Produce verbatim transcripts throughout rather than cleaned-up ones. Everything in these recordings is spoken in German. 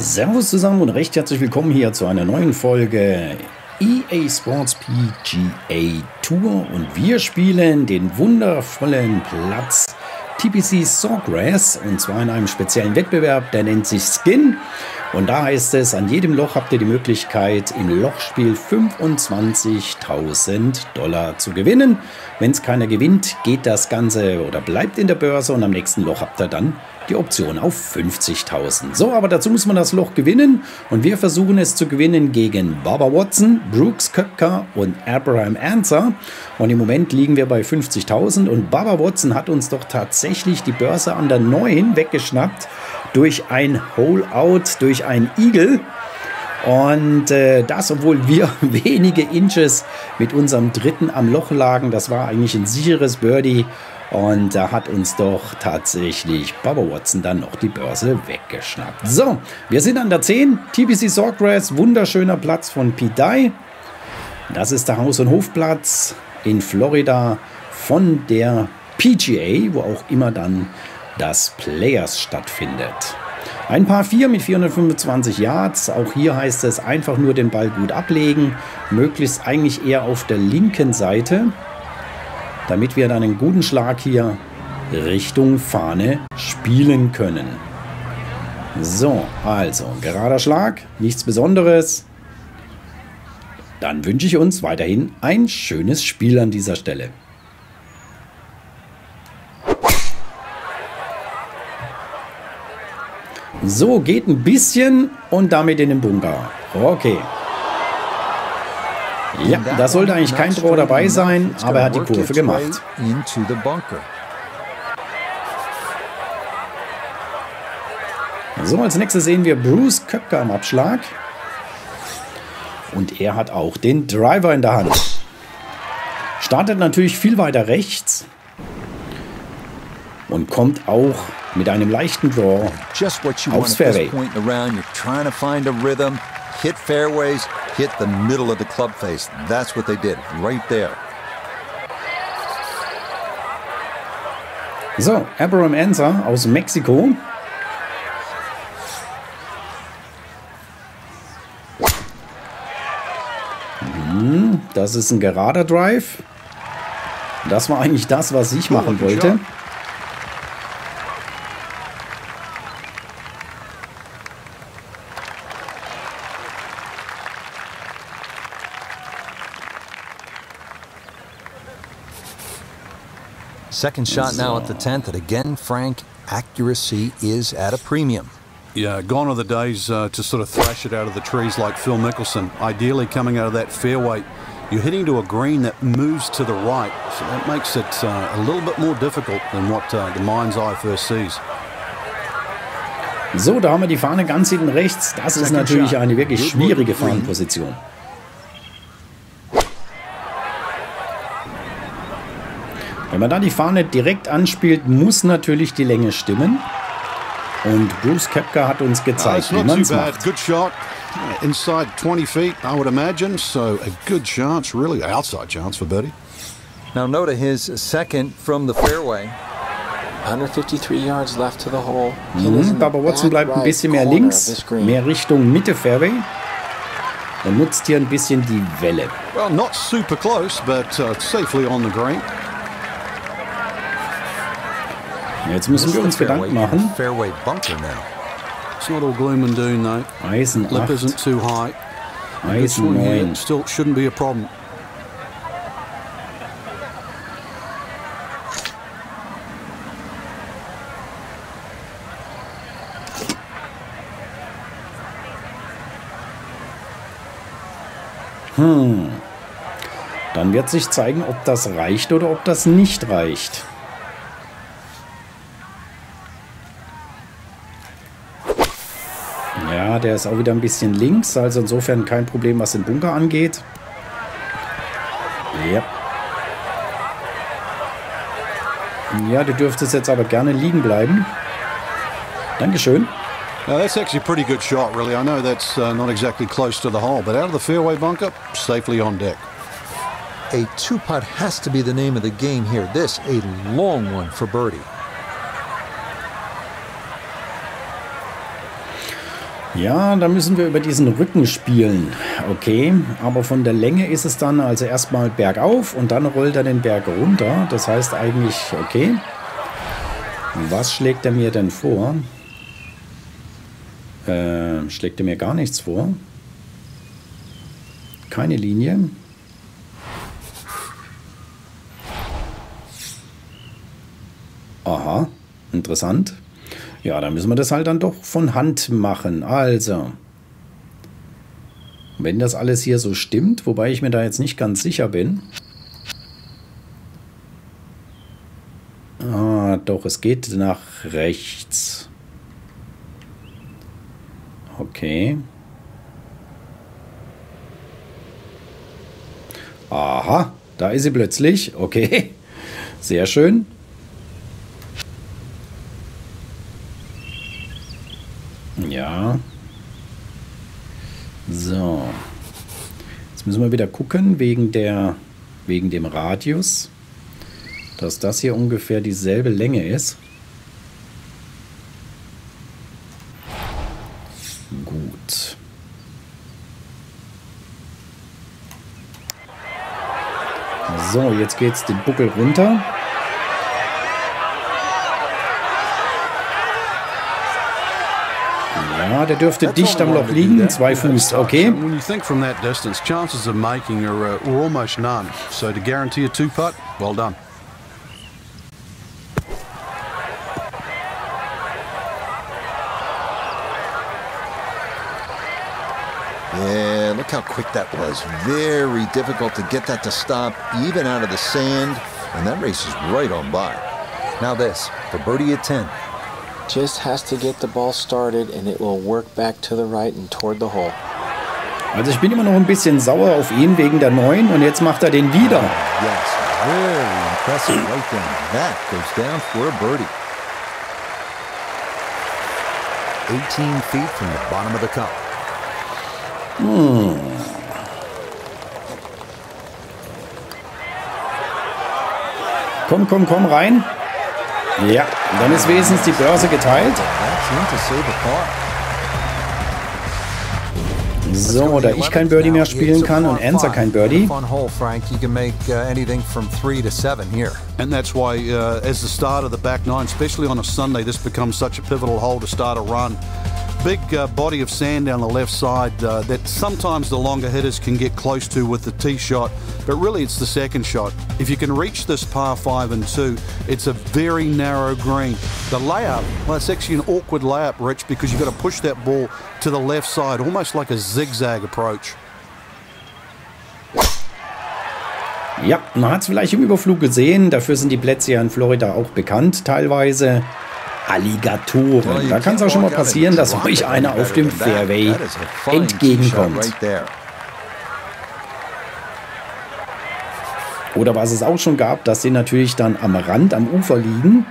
Servus zusammen und recht herzlich willkommen hier zu einer neuen Folge E A Sports P G A Tour, und wir spielen den wundervollen Platz T P C Sawgrass, und zwar in einem speziellen Wettbewerb, der nennt sich Skin. Und da heißt es, an jedem Loch habt ihr die Möglichkeit, im Lochspiel fünfundzwanzigtausend Dollar zu gewinnen. Wenn es keiner gewinnt, geht das Ganze oder bleibt in der Börse, und am nächsten Loch habt ihr dann die Option auf fünfzigtausend. So, aber dazu muss man das Loch gewinnen, und wir versuchen es zu gewinnen gegen Barbara Watson, Brooks Koepka und Abraham Ancer. Und im Moment liegen wir bei fünfzigtausend, und Barbara Watson hat uns doch tatsächlich die Börse an der neun weggeschnappt durch ein Hole-Out, durch ein Eagle. Und äh, das, obwohl wir wenige Inches mit unserem dritten am Loch lagen. Das war eigentlich ein sicheres Birdie. Und da hat uns doch tatsächlich Barbara Watson dann noch die Börse weggeschnappt. So, wir sind an der zehn. T P C Sawgrass, wunderschöner Platz von Pete Dye. Das ist der Haus- und Hofplatz in Florida von der P G A, wo auch immer dann das Players stattfindet. Ein Par vier mit vierhundertfünfundzwanzig Yards. Auch hier heißt es, einfach nur den Ball gut ablegen. Möglichst eigentlich eher auf der linken Seite, damit wir dann einen guten Schlag hier Richtung Fahne spielen können. So, also gerader Schlag, nichts Besonderes. Dann wünsche ich uns weiterhin ein schönes Spiel an dieser Stelle. So, geht ein bisschen und damit in den Bunker. Okay. Ja, da sollte eigentlich kein Draw dabei sein, aber er hat die Kurve gemacht. So, als nächstes sehen wir Brooks Koepka am Abschlag. Und er hat auch den Driver in der Hand. Startet natürlich viel weiter rechts. Und kommt auch mit einem leichten Draw aufs Fairway. Hit fairways, hit the middle of the club face. That's what they did right there. So, Abraham Ancer aus Mexiko. Hm, das ist ein gerader Drive. Das war eigentlich das, was ich machen wollte. Second shot now at the tenth, and again, Frank, accuracy is at a premium. Yeah, gone are the days uh, to sort of thrash it out of the trees like Phil Mickelson. Ideally coming out of that fairway, you're hitting to a green that moves to the right, so that makes it uh, a little bit more difficult than what uh, the mind's eye first sees. So, da haben wir die Fahne ganz hinten rechts. Das ist natürlich eine wirklich schwierige Fahnenposition. Wenn man dann die Fahne direkt anspielt, muss natürlich die Länge stimmen. Und Brooks Koepka hat uns gezeigt, wie man es macht. Good shot inside twenty feet, I would imagine. So a good chance, really outside chance for birdie. Now note his second from the fairway. hundertfünfundfünfzig yards left to the hole. Mhm, Barbara Watson bleibt ein bisschen mehr links, mehr Richtung Mitte Fairway. Er nutzt hier ein bisschen die Welle. Well, not super close, but uh, safely on the green. Jetzt müssen wir uns Gedanken machen. Eisen acht. Eisen neun. Hm. Dann wird sich zeigen, ob das reicht oder ob das nicht reicht. Ja, der ist auch wieder ein bisschen links, also insofern kein Problem, was den Bunker angeht. Ja. Ja, du dürftest jetzt aber gerne liegen bleiben. Dankeschön. Now that's actually a pretty good shot, really. I know that's uh, not exactly close to the hole, but out of the fairway bunker, safely on deck. A two-putt has to be the name of the game here. This a long one for birdie. Ja, da müssen wir über diesen Rücken spielen, okay, aber von der Länge ist es dann also erstmal bergauf und dann rollt er den Berg runter, das heißt eigentlich, okay, was schlägt er mir denn vor? Äh, schlägt er mir gar nichts vor? Keine Linie. Aha, interessant. Ja, dann müssen wir das halt dann doch von Hand machen. Also, wenn das alles hier so stimmt, wobei ich mir da jetzt nicht ganz sicher bin. Ah, doch, es geht nach rechts. Okay. Aha, da ist sie plötzlich. Okay, sehr schön. Ja. So. Jetzt müssen wir wieder gucken, wegen der, wegen dem Radius, dass das hier ungefähr dieselbe Länge ist. Gut. So, jetzt geht's den Buckel runter. Ja, der dürfte dicht am Loch liegen, zwei Fuß, okay. Yeah, look how quick that was. Very difficult to get that to stop, even out of the sand, and that race is right on by. Now this, for birdie at ten. Just has to get the ball started and it will work back to the right and toward the hole. Also ich bin immer noch ein bisschen sauer auf ihn wegen der neun und jetzt macht er den wieder. Yes, very impressive right down. That goes down for a birdie. eighteen feet from the bottom of the cup. Hmm. Komm, komm, komm rein. Ja, dann ist wenigstens die Börse geteilt. So, da ich kein Birdie mehr spielen kann und Ancer kein Birdie. Big uh, body of sand down the left side uh, that sometimes the longer hitters can get close to with the tee shot, but really it's the second shot. If you can reach this par five and two, it's a very narrow green. The layup, well, it's actually an awkward layup, Rich, because you've got to push that ball to the left side, almost like a zigzag approach. Ja, man hat es vielleicht im Überflug gesehen. Dafür sind die Plätze ja in Florida auch bekannt teilweise. Alligatoren. Da kann es auch schon mal passieren, dass euch einer auf dem Fairway entgegenkommt. Oder was es auch schon gab, dass sie natürlich dann am Rand, am Ufer liegen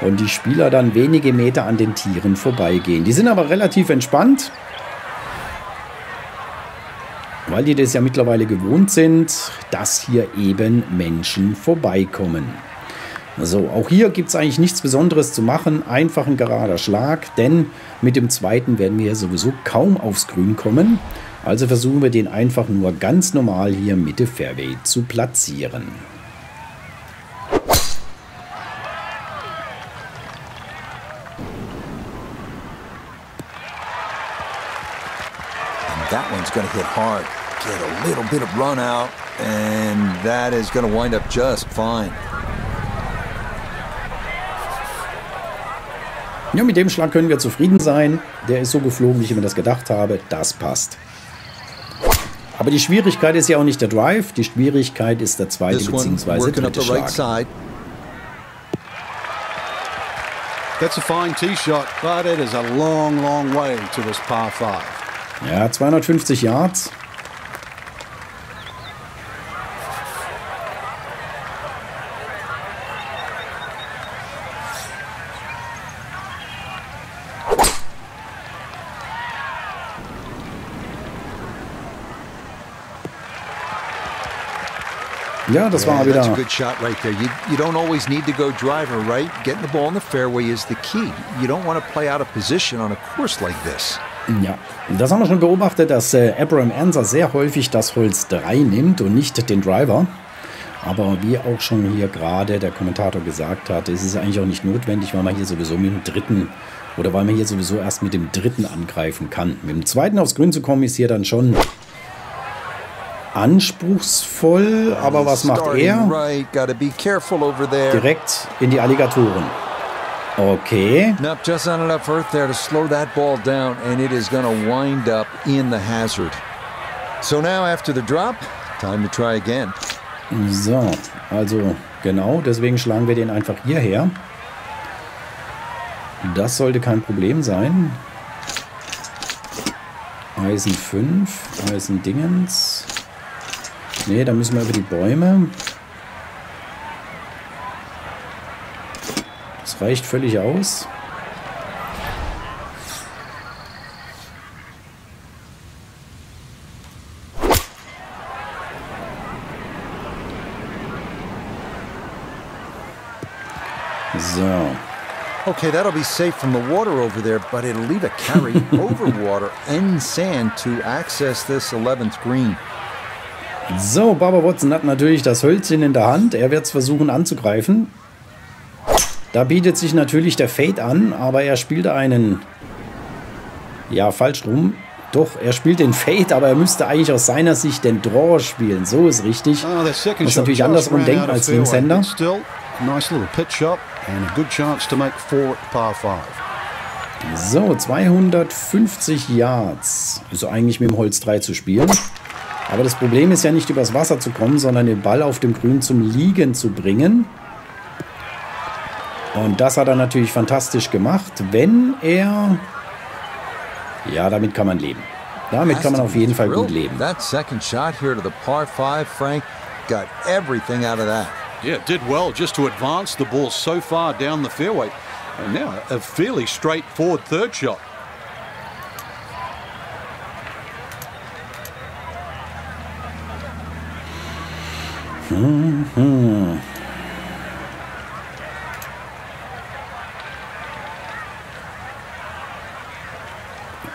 und die Spieler dann wenige Meter an den Tieren vorbeigehen. Die sind aber relativ entspannt, weil die das ja mittlerweile gewohnt sind, dass hier eben Menschen vorbeikommen. So, auch hier gibt es eigentlich nichts Besonderes zu machen, einfach ein gerader Schlag, denn mit dem zweiten werden wir sowieso kaum aufs Grün kommen. Also versuchen wir den einfach nur ganz normal hier Mitte Fairway zu platzieren. And that one's gonna hit hard. Get a little bit of run out and that is gonna wind up just fine. Ja, mit dem Schlag können wir zufrieden sein. Der ist so geflogen, wie ich mir das gedacht habe. Das passt. Aber die Schwierigkeit ist ja auch nicht der Drive. Die Schwierigkeit ist der zweite bzw. dritte Schlag. Ja, zweihundertfünfzig Yards. Ja, das war wieder. Ja, das haben wir schon beobachtet, dass äh, Abraham Ancer sehr häufig das Holz drei nimmt und nicht den Driver. Aber wie auch schon hier gerade der Kommentator gesagt hat, ist es eigentlich auch nicht notwendig, weil man hier sowieso mit dem dritten oder weil man hier sowieso erst mit dem dritten angreifen kann. Mit dem zweiten aufs Grün zu kommen, ist hier dann schon anspruchsvoll. Aber was macht er? Direkt in die Alligatoren. Okay. Just not enough earth there to slow that ball down, and it is going to wind up in the hazard. So now after the drop, time to try again. So, also genau, deswegen schlagen wir den einfach hierher. Das sollte kein Problem sein. Eisen fünf, Eisen Dingens. Ne, da müssen wir über die Bäume. Das reicht völlig aus. So. Okay, that'll be safe from the water over there, but it'll leave a carry over water and sand to access this eleventh green. So, Barbara Watson hat natürlich das Hölzchen in der Hand. Er wird es versuchen anzugreifen. Da bietet sich natürlich der Fade an, aber er spielt einen... Ja, falsch rum. Doch, er spielt den Fade, aber er müsste eigentlich aus seiner Sicht den Draw spielen. So ist richtig. Muss natürlich andersrum denken als Linkshänder. So, zweihundertfünfzig Yards. Also eigentlich mit dem Holz drei zu spielen. Aber das Problem ist ja nicht, übers Wasser zu kommen, sondern den Ball auf dem Grün zum Liegen zu bringen. Und das hat er natürlich fantastisch gemacht, wenn er... Ja, damit kann man leben. Damit kann man auf jeden Fall gut leben. That second shot here to the par five, Frank got everything out of that. Yeah, did well just to advance the ball so far down the fairway. And now a fairly straightforward third shot. Mhm.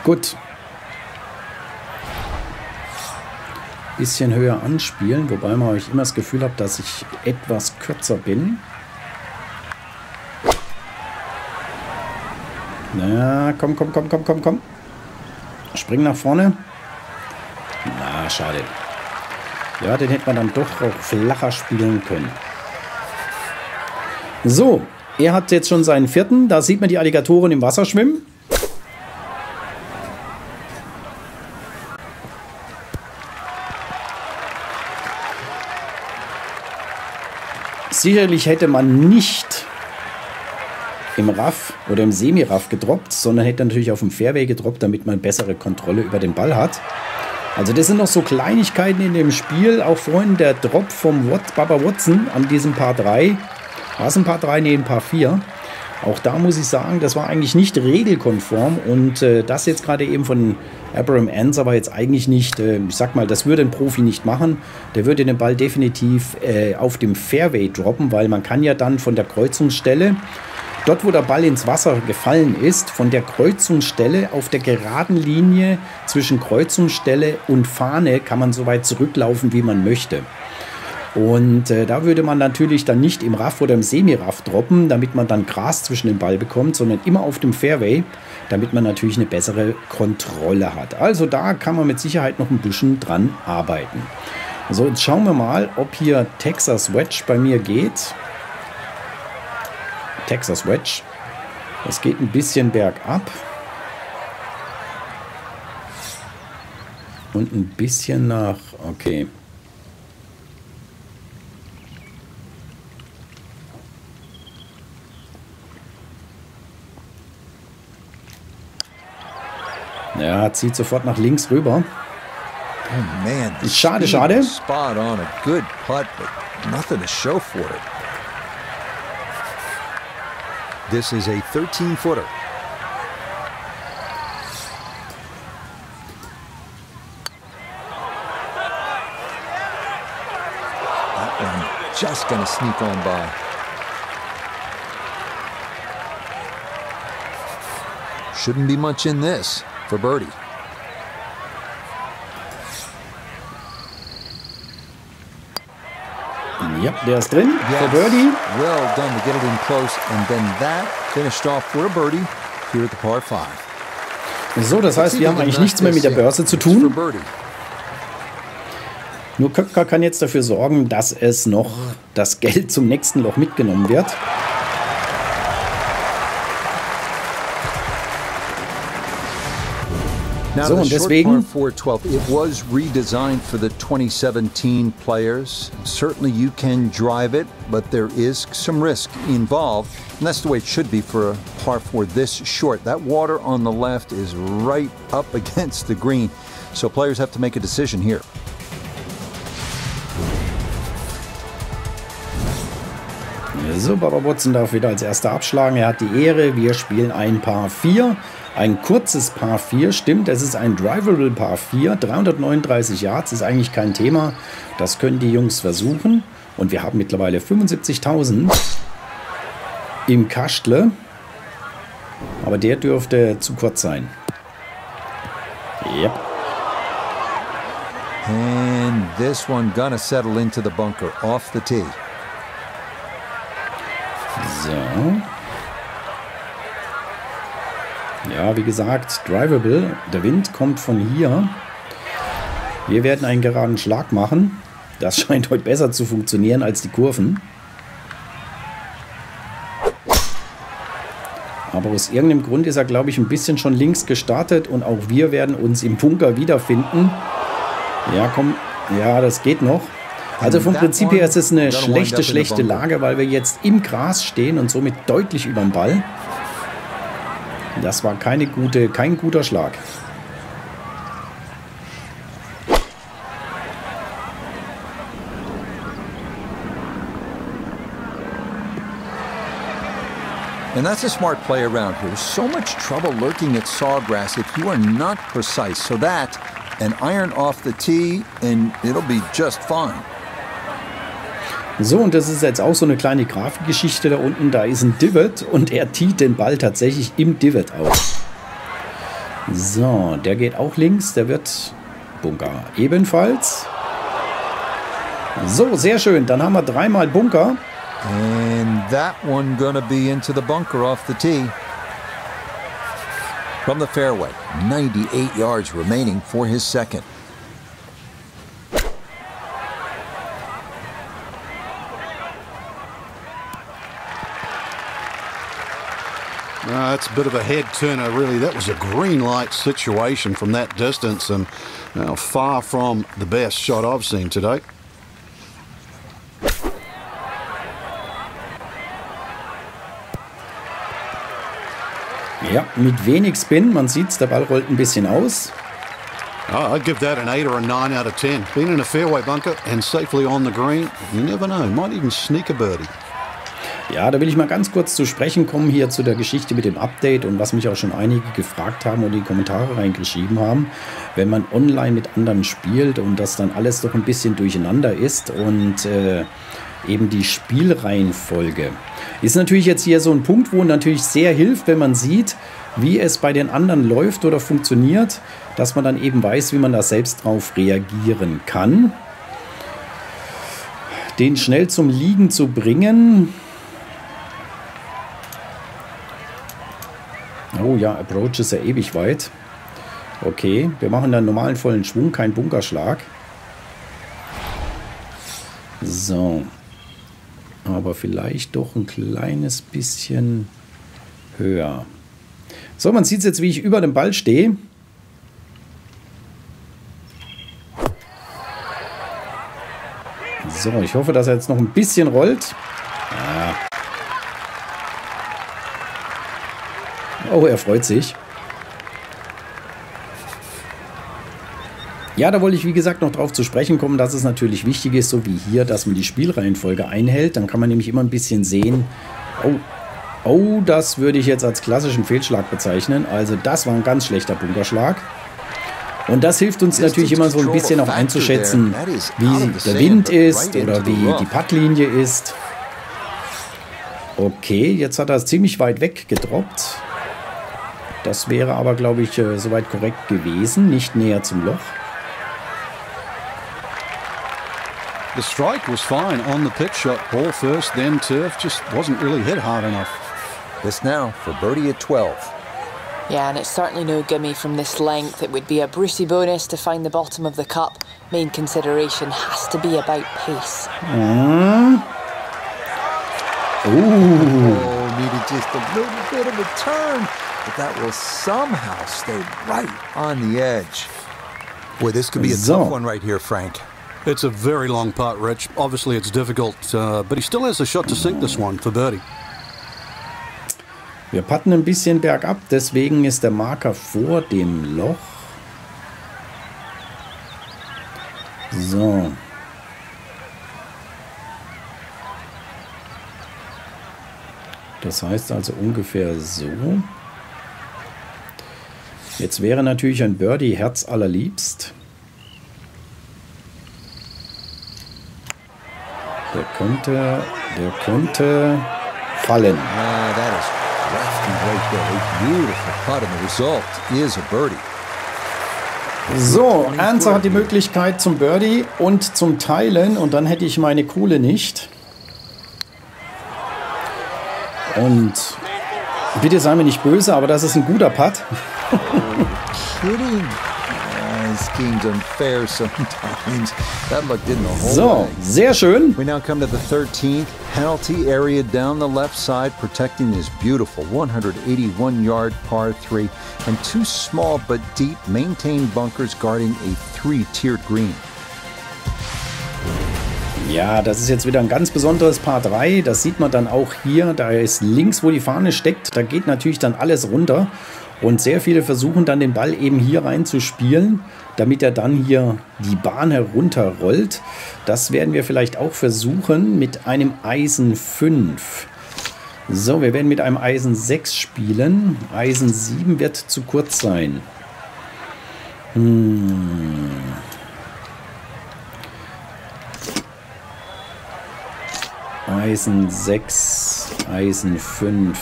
Gut. Bisschen höher anspielen, wobei man euch immer das Gefühl habt, dass ich etwas kürzer bin. Na, komm, komm, komm, komm, komm, komm. Spring nach vorne. Na, schade. Ja, den hätte man dann doch auch flacher spielen können. So, er hat jetzt schon seinen vierten. Da sieht man die Alligatoren im Wasser schwimmen. Sicherlich hätte man nicht im Raff oder im Semi-Raff gedroppt, sondern hätte natürlich auf dem Fairway gedroppt, damit man bessere Kontrolle über den Ball hat. Also das sind noch so Kleinigkeiten in dem Spiel. Auch vorhin der Drop vom Watt, Barbara Watson an diesem Par drei. War es ein Par drei? Nee, ein Par vier. Auch da muss ich sagen, das war eigentlich nicht regelkonform. Und äh, das jetzt gerade eben von Abraham Ancer war jetzt eigentlich nicht, äh, ich sag mal, das würde ein Profi nicht machen. Der würde den Ball definitiv äh, auf dem Fairway droppen, weil man kann ja dann von der Kreuzungsstelle, dort wo der Ball ins Wasser gefallen ist, von der Kreuzungsstelle auf der geraden Linie zwischen Kreuzungsstelle und Fahne kann man so weit zurücklaufen, wie man möchte. Und äh, da würde man natürlich dann nicht im Raff oder im Semi-Raff droppen, damit man dann Gras zwischen den Ball bekommt, sondern immer auf dem Fairway, damit man natürlich eine bessere Kontrolle hat. Also da kann man mit Sicherheit noch ein bisschen dran arbeiten. So, jetzt schauen wir mal, ob hier Texas Wedge bei mir geht. Texas Wedge. Das geht ein bisschen bergab. Und ein bisschen nach... Okay. Ja, zieht sofort nach links rüber. Schade, schade. Just gonna sneak on by. Shouldn't be much in this. for birdie. Yep, der ist drin. Yes. For birdie. Well done to get it in close and then that finished off for a birdie here at the par five. So, das heißt, wir haben eigentlich nichts mehr mit der Börse zu tun. Nur Koepka kann jetzt dafür sorgen, dass es noch das Geld zum nächsten Loch mitgenommen wird. So, und deswegen it was redesigned for the twenty seventeen Players. Certainly you can drive it, but there is some risk involved. And that's the way it should be for a par four this short. That water on the left is right up against the green. So players have to make a decision here. So, Barbara Watson darf wieder als erster abschlagen. Er hat die Ehre. Wir spielen ein Par vier. Ein kurzes Par vier, stimmt, es ist ein drivable Par vier, dreihundertneununddreißig Yards, ist eigentlich kein Thema. Das können die Jungs versuchen. Und wir haben mittlerweile fünfundsiebzigtausend im Kastle. Aber der dürfte zu kurz sein. Yep. And this one gonna settle into the bunker, off the tee. So. Ja, wie gesagt, drivable. Der Wind kommt von hier. Wir werden einen geraden Schlag machen. Das scheint heute besser zu funktionieren als die Kurven. Aber aus irgendeinem Grund ist er, glaube ich, ein bisschen schon links gestartet. Und auch wir werden uns im Bunker wiederfinden. Ja, komm. Ja, das geht noch. Also vom Prinzip her ist es eine schlechte, schlechte Lage, weil wir jetzt im Gras stehen und somit deutlich über dem Ball. Das war keine gute, kein guter Schlag. And that's a smart play around here. So much trouble lurking at Sawgrass if you are not precise. So that an iron off the tee and it'll be just fine. So, und das ist jetzt auch so eine kleine Grafikgeschichte da unten. Da ist ein Divot und er teet den Ball tatsächlich im Divot aus. So, der geht auch links. Der wird Bunker ebenfalls. So, sehr schön. Dann haben wir dreimal Bunker. And that one gonna be into the bunker off the tee. From the fairway, ninety-eight yards remaining for his second. Uh, that's a bit of a head turner, really. That was a green light situation from that distance and uh, far from the best shot I've seen today. Ja, mit wenig Spin. Man sieht's, der Ball rollt ein bisschen aus. Oh, I'd give that an eight or a nine out of ten. Being in a fairway bunker and safely on the green, you never know. Might even sneak a birdie. Ja, da will ich mal ganz kurz zu sprechen kommen hier zu der Geschichte mit dem Update und was mich auch schon einige gefragt haben und die Kommentare reingeschrieben haben, wenn man online mit anderen spielt und das dann alles doch ein bisschen durcheinander ist und äh, eben die Spielreihenfolge. Ist natürlich jetzt hier so ein Punkt, wo natürlich sehr hilft, wenn man sieht, wie es bei den anderen läuft oder funktioniert, dass man dann eben weiß, wie man da selbst drauf reagieren kann. Den schnell zum Liegen zu bringen. Oh ja, Approach ist ja ewig weit. Okay, wir machen dann normalen vollen Schwung, kein Bunkerschlag. So. Aber vielleicht doch ein kleines bisschen höher. So, man sieht es jetzt, wie ich über dem Ball stehe. So, ich hoffe, dass er jetzt noch ein bisschen rollt. Ja. Oh, er freut sich. Ja, da wollte ich, wie gesagt, noch drauf zu sprechen kommen, dass es natürlich wichtig ist, so wie hier, dass man die Spielreihenfolge einhält. Dann kann man nämlich immer ein bisschen sehen, oh, oh, das würde ich jetzt als klassischen Fehlschlag bezeichnen. Also das war ein ganz schlechter Bunkerschlag. Und das hilft uns natürlich immer so ein bisschen auch einzuschätzen, wie der Wind ist oder wie die Puttlinie ist. Okay, jetzt hat er es ziemlich weit weg gedroppt. Das wäre aber, glaube ich, äh, soweit korrekt gewesen. Nicht näher zum Loch. The strike was fine on the pitch shot. Ball first, then turf. Just wasn't really hit hard enough. This now for birdie at twelve. Yeah, and it's certainly no gimme from this length. It would be a Brucey bonus to find the bottom of the cup. Main consideration has to be about pace. Mm. Ooh. Oh, needed just a little bit of a turn, but that will somehow stay right on the edge. Boy, this could be a tough one right here, Frank. It's a very long putt, Rich. Obviously, it's difficult, uh, but he still has a shot to sink this one for birdie. Wir putten ein bisschen bergab, deswegen ist der Marker vor dem Loch. So. Das heißt also ungefähr so. Jetzt wäre natürlich ein Birdie herzallerliebst. Der könnte, der könnte fallen. Ah, that is left and right there. A beautiful putt and the result is a birdie. So, Ancer hat die Möglichkeit zum Birdie und zum Teilen und dann hätte ich meine Kohle nicht. Und bitte sei mir nicht böse, aber das ist ein guter Putt. So, sehr schön. We now come to the thirteenth penalty area down the left side, protecting this beautiful one hundred eighty-one yard par three and two small but deep maintained bunkers guarding a three-tiered green. Ja, das ist jetzt wieder ein ganz besonderes Par drei. Das sieht man dann auch hier. Da ist links, wo die Fahne steckt. Da geht natürlich dann alles runter. Und sehr viele versuchen dann den Ball eben hier rein zu spielen, damit er dann hier die Bahn herunterrollt. Das werden wir vielleicht auch versuchen mit einem Eisen fünf. So, wir werden mit einem Eisen sechs spielen. Eisen sieben wird zu kurz sein. Hm. Eisen sechs, Eisen fünf.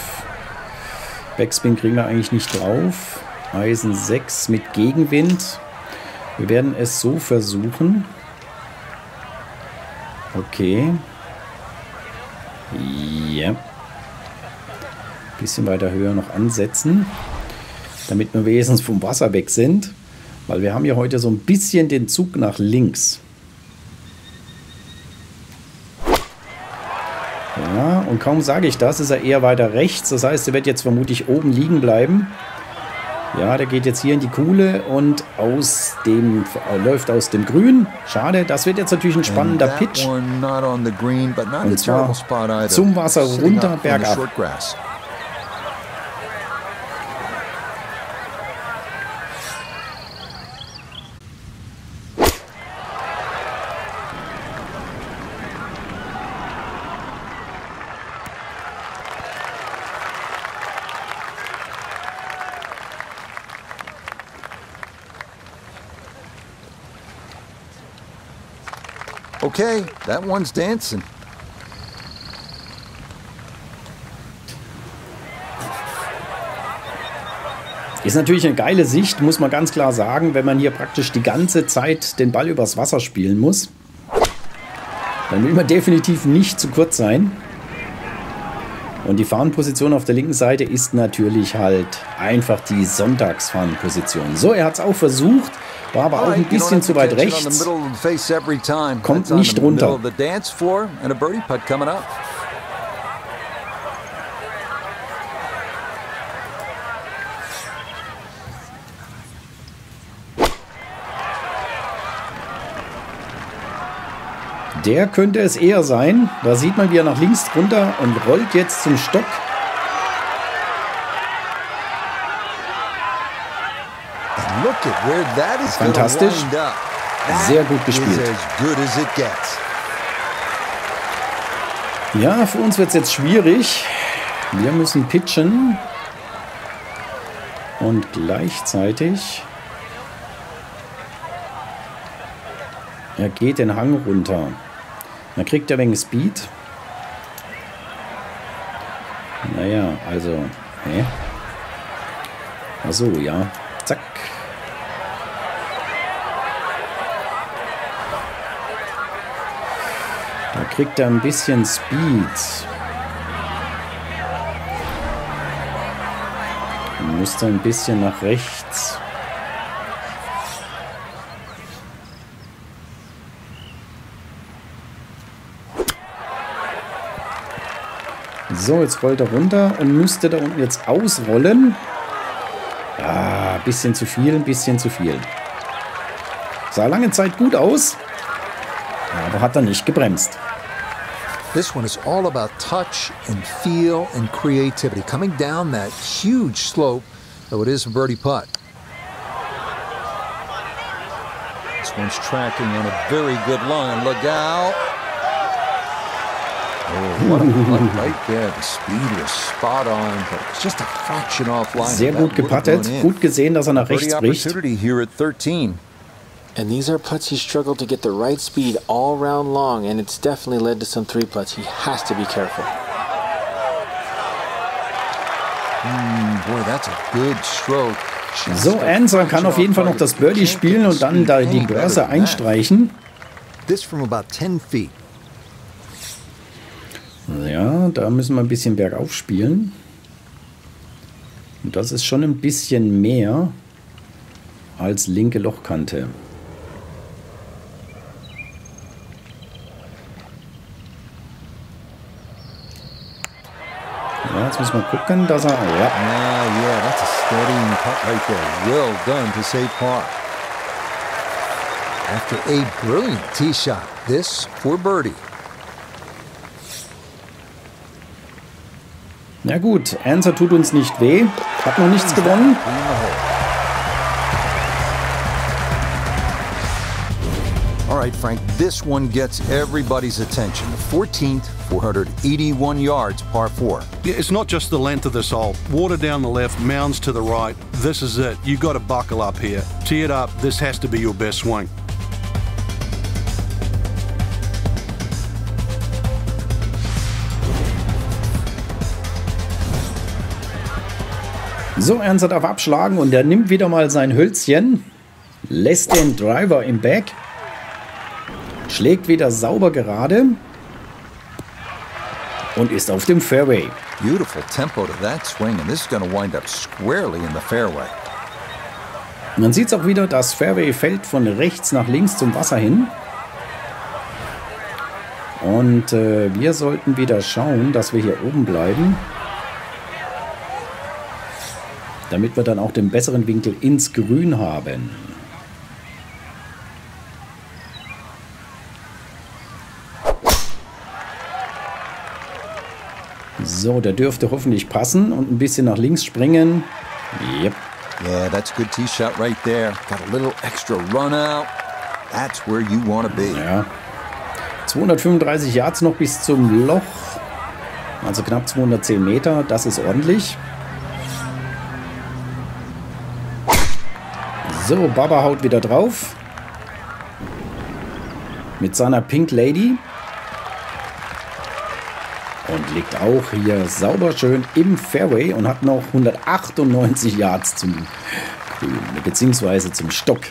Backspin kriegen wir eigentlich nicht drauf. Eisen sechs mit Gegenwind. Wir werden es so versuchen. Okay. Ja. Yeah. Bisschen weiter höher noch ansetzen. Damit wir wenigstens vom Wasser weg sind. Weil wir haben ja heute so ein bisschen den Zug nach links. Ja, und kaum sage ich das, ist er eher weiter rechts. Das heißt, er wird jetzt vermutlich oben liegen bleiben. Ja, der geht jetzt hier in die Kuhle und aus dem, äh, läuft aus dem Grün. Schade, das wird jetzt natürlich ein spannender Pitch. Und zwar zum Wasser runter, bergab. Okay, that one's dancing. Ist natürlich eine geile Sicht, muss man ganz klar sagen, wenn man hier praktisch die ganze Zeit den Ball übers Wasser spielen muss. Dann will man definitiv nicht zu kurz sein. Und die Fahnenposition auf der linken Seite ist natürlich halt einfach die Sonntagsfahnenposition. So, er hat es auch versucht. War aber auch ein bisschen zu weit rechts. Kommt nicht runter. Der könnte es eher sein. Da sieht man, wie er nach links runter und rollt jetzt zum Stock. Fantastisch. Sehr gut gespielt. Ja, für uns wird es jetzt schwierig. Wir müssen pitchen. Und gleichzeitig... Er geht den Hang runter. Dann kriegt er ein wenig Speed. Naja, also... Hä? Also ja, zack. Da kriegt er ein bisschen Speed. Dann muss er ein bisschen nach rechts. So, jetzt rollt er runter und müsste da unten jetzt ausrollen. Ah, ein bisschen zu viel, ein bisschen zu viel. Sah lange Zeit gut aus, aber hat er nicht gebremst. This one is all about touch and feel and creativity. Coming down that huge slope, though it is a birdie putt. This one's tracking on a very good line. Look out. Sehr gut gepattet, gut gesehen, dass er nach rechts bricht. And these are putts he struggled to get the right speed all round long, and it's definitely led to some three putts. He has to be careful. Mm, boy, that's a good stroke. So, Ancer kann auf jeden Fall noch das Birdie spielen und dann da die Börse einstreichen. This from about ten feet. Ja, da müssen wir ein bisschen bergauf spielen. Und das ist schon ein bisschen mehr als linke Lochkante. Ja, jetzt müssen wir gucken, dass er... Ja, yeah, that's a steady putt right there. Well done to save par. After a brilliant tee shot, this for birdie. Na gut, Ancer tut uns nicht weh, hat noch nichts gewonnen. All right, Frank, this one gets everybody's attention. The fourteenth, four hundred eighty-one yards, par four. Yeah, it's not just the length of this hole. Water down the left, mounds to the right. This is it. You got to buckle up here. Tee it up. This has to be your best swing. So, Ancer darf abschlagen und er nimmt wieder mal sein Hölzchen, lässt den Driver im Back, schlägt wieder sauber gerade und ist auf dem Fairway. Beautiful tempo to that swing and this is going to wind up squarely in the fairway. Man sieht es auch wieder, das Fairway fällt von rechts nach links zum Wasser hin. Und äh, wir sollten wieder schauen, dass wir hier oben bleiben, damit wir dann auch den besseren Winkel ins Grün haben. So, der dürfte hoffentlich passen und ein bisschen nach links springen. Yep. Yeah, that's a good tee shot right there. Got a little extra run out. That's where you want to be. Ja. zweihundertfünfunddreißig Yards noch bis zum Loch. Also knapp zweihundertzehn Meter, das ist ordentlich. So, Baba haut wieder drauf. Mit seiner Pink Lady. Und liegt auch hier sauber schön im Fairway und hat noch hundertachtundneunzig Yards zum Grün, beziehungsweise zum Stock.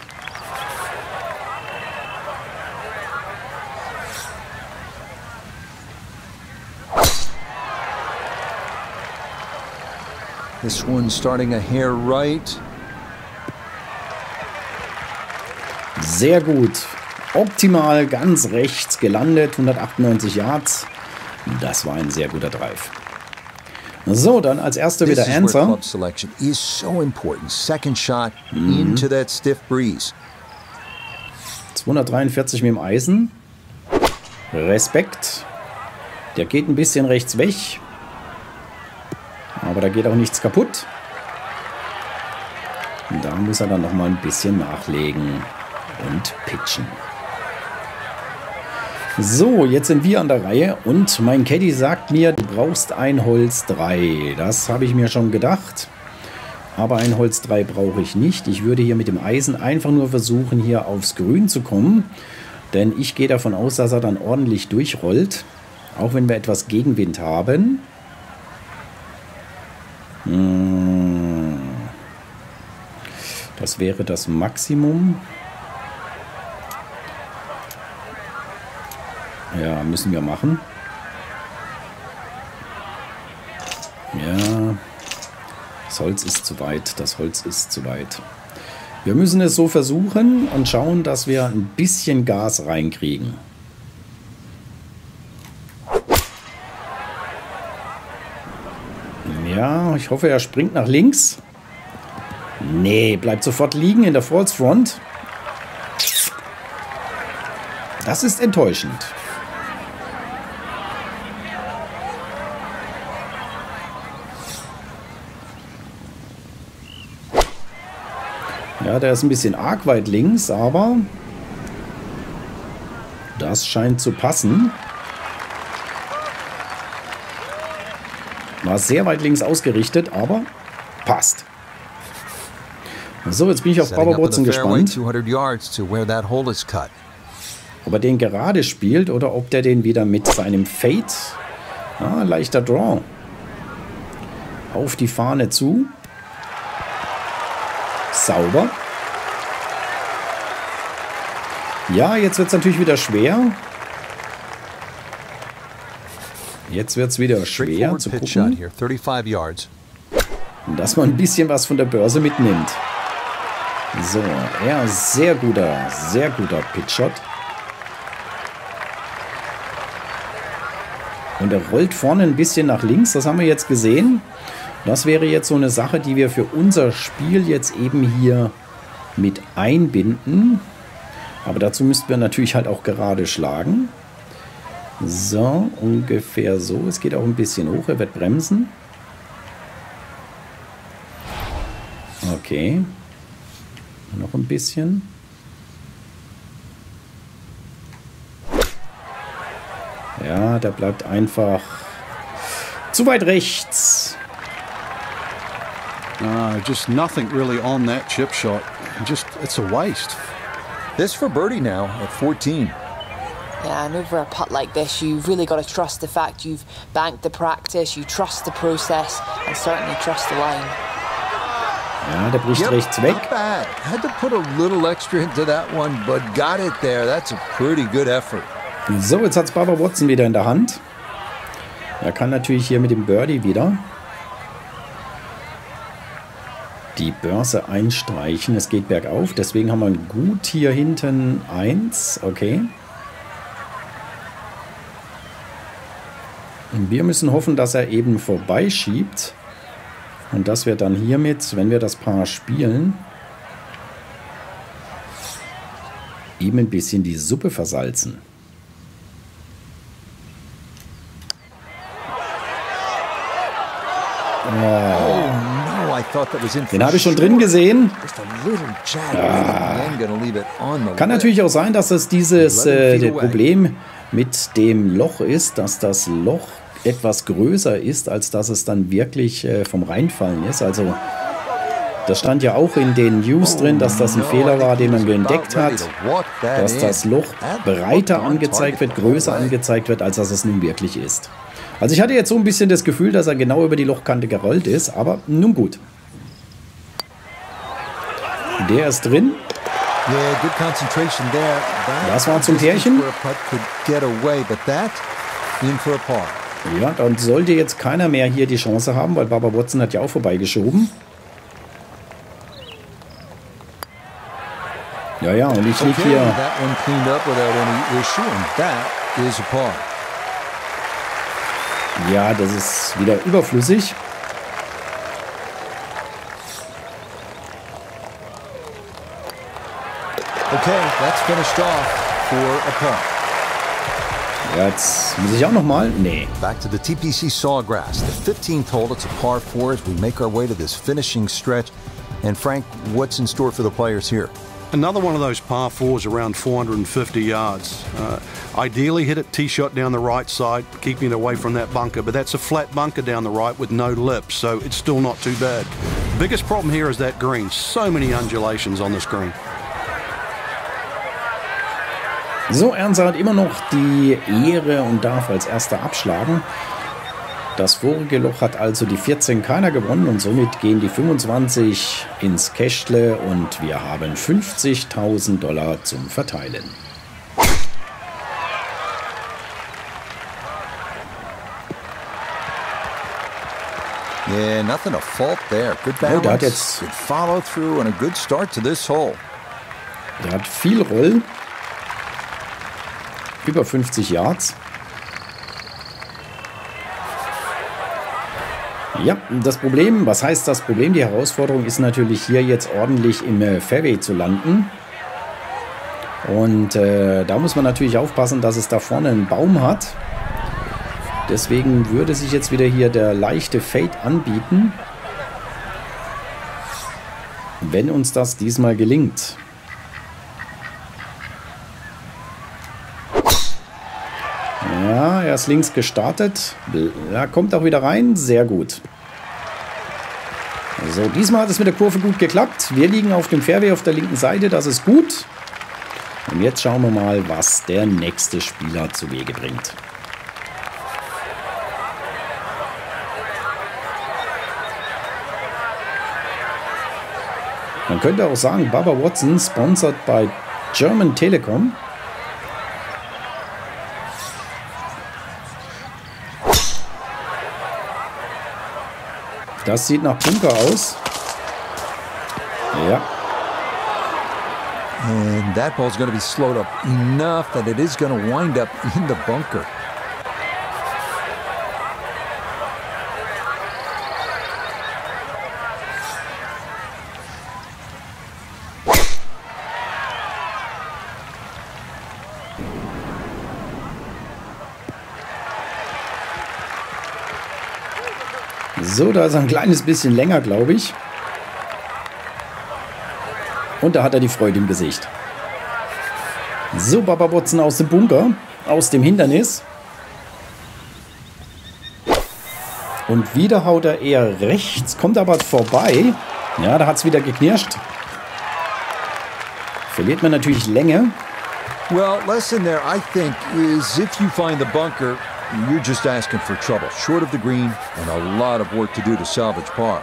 This one starting a hair right. Sehr gut, optimal ganz rechts gelandet, hundertachtundneunzig Yards. Das war ein sehr guter Drive. So, dann als erster wieder Ancer. Club selection is so important. Second shot into that stiff breeze. zweihundertdreiundvierzig mit dem Eisen. Respekt. Der geht ein bisschen rechts weg. Aber da geht auch nichts kaputt. Und da muss er dann noch mal ein bisschen nachlegen und pitchen. So, jetzt sind wir an der Reihe und mein Caddy sagt mir, du brauchst ein Holz drei. Das habe ich mir schon gedacht, aber ein Holz drei brauche ich nicht. Ich würde hier mit dem Eisen einfach nur versuchen, hier aufs Grün zu kommen, denn ich gehe davon aus, dass er dann ordentlich durchrollt, auch wenn wir etwas Gegenwind haben. Hm. Das wäre das Maximum. Ja, müssen wir machen. Ja, das Holz ist zu weit. Das Holz ist zu weit. Wir müssen es so versuchen und schauen, dass wir ein bisschen Gas reinkriegen. Ja, ich hoffe, er springt nach links. Nee, bleibt sofort liegen in der False Front. Das ist enttäuschend. Ja, der ist ein bisschen arg weit links, aber das scheint zu passen. War sehr weit links ausgerichtet, aber passt. So, jetzt bin ich auf Barbara Watson gespannt, ob er den gerade spielt oder ob der den wieder mit seinem Fade, ah, leichter Draw, auf die Fahne zu. Sauber. Ja, jetzt wird es natürlich wieder schwer. Jetzt wird es wieder schwer zu gucken, dass man ein bisschen was von der Börse mitnimmt. So, ja, sehr guter, sehr guter Pitchshot. Und er rollt vorne ein bisschen nach links, das haben wir jetzt gesehen. Das wäre jetzt so eine Sache, die wir für unser Spiel jetzt eben hier mit einbinden. Aber dazu müssten wir natürlich halt auch gerade schlagen. So, ungefähr so. Es geht auch ein bisschen hoch. Er wird bremsen. Okay. Noch ein bisschen. Ja, der bleibt einfach zu weit rechts. Uh, just nothing really on that chip shot. Just, it's a waste. This for birdie now at fourteen. Yeah, and over a putt like this, you've really got to trust the fact you've banked the practice, you trust the process, and certainly trust the line. Ja, der bricht yep, rechts weg. Not bad. Had to put a little extra into that one, but got it there. That's a pretty good effort. So, jetzt hat's Barbara Watson wieder in der Hand. Er kann natürlich hier mit dem Birdie wieder die Börse einstreichen. Es geht bergauf, deswegen haben wir ein Gut hier hinten eins. Okay. Und wir müssen hoffen, dass er eben vorbeischiebt und dass wir dann hiermit, wenn wir das Paar spielen, eben ein bisschen die Suppe versalzen. Oh. Den habe ich schon drin gesehen. Ja. Kann natürlich auch sein, dass es dieses äh, Problem mit dem Loch ist, dass das Loch etwas größer ist, als dass es dann wirklich äh, vom Reinfallen ist. Also das stand ja auch in den News drin, dass das ein Fehler war, den man entdeckt hat, dass das Loch breiter angezeigt wird, größer angezeigt wird, als dass es nun wirklich ist. Also ich hatte jetzt so ein bisschen das Gefühl, dass er genau über die Lochkante gerollt ist, aber nun gut. Der ist drin. Das war zum Pärchen. Ja, dann sollte jetzt keiner mehr hier die Chance haben, weil Barbara Watson hat ja auch vorbeigeschoben. Ja, ja, und ich liege hier. Ja, das ist wieder überflüssig. Okay, that's finished off for a par. Jetzt muss ich auch nochmal. Nee. Back to the T P C Sawgrass, the fifteenth hole. It's a par four as we make our way to this finishing stretch. And Frank, what's in store for the players here? Another one of those par fours around four hundred fifty yards. Uh, ideally hit a tee shot down the right side, keeping it away from that bunker, but that's a flat bunker down the right with no lip, so it's still not too bad. Biggest problem here is that green. So many undulations on this green. So, Ancer hat immer noch die Ehre und darf als erster abschlagen. Das vorige Loch hat also die vierzehn keiner gewonnen und somit gehen die fünfundzwanzig ins Kästle und wir haben fünfzigtausend Dollar zum Verteilen. Yeah, nothing to fault there. Good balance, oh, good follow through and a good start to this hole. Der hat viel Roll, über fünfzig Yards. Ja, das Problem, was heißt das Problem? Die Herausforderung ist natürlich hier jetzt ordentlich im Fairway zu landen. Und äh, da muss man natürlich aufpassen, dass es da vorne einen Baum hat. Deswegen würde sich jetzt wieder hier der leichte Fade anbieten, wenn uns das diesmal gelingt. Ja, er ist links gestartet. Da kommt auch wieder rein. Sehr gut. So, diesmal hat es mit der Kurve gut geklappt. Wir liegen auf dem Fairway auf der linken Seite. Das ist gut. Und jetzt schauen wir mal, was der nächste Spieler zu Wege bringt. Man könnte auch sagen, Barbara Watson, sponsored by German Telekom. Das sieht nach Bunker aus. Ja. And that ball's going to be slowed up enough that it is going to wind up in the bunker. So, da ist er ein kleines bisschen länger, glaube ich. Und da hat er die Freude im Gesicht. So, Barbara Watson aus dem Bunker, aus dem Hindernis. Und wieder haut er eher rechts, kommt aber vorbei. Ja, da hat es wieder geknirscht. Verliert man natürlich Länge. Well, lesson there, I think, is if you find the bunker, you're just asking for trouble. Short of the green and a lot of work to do to salvage par.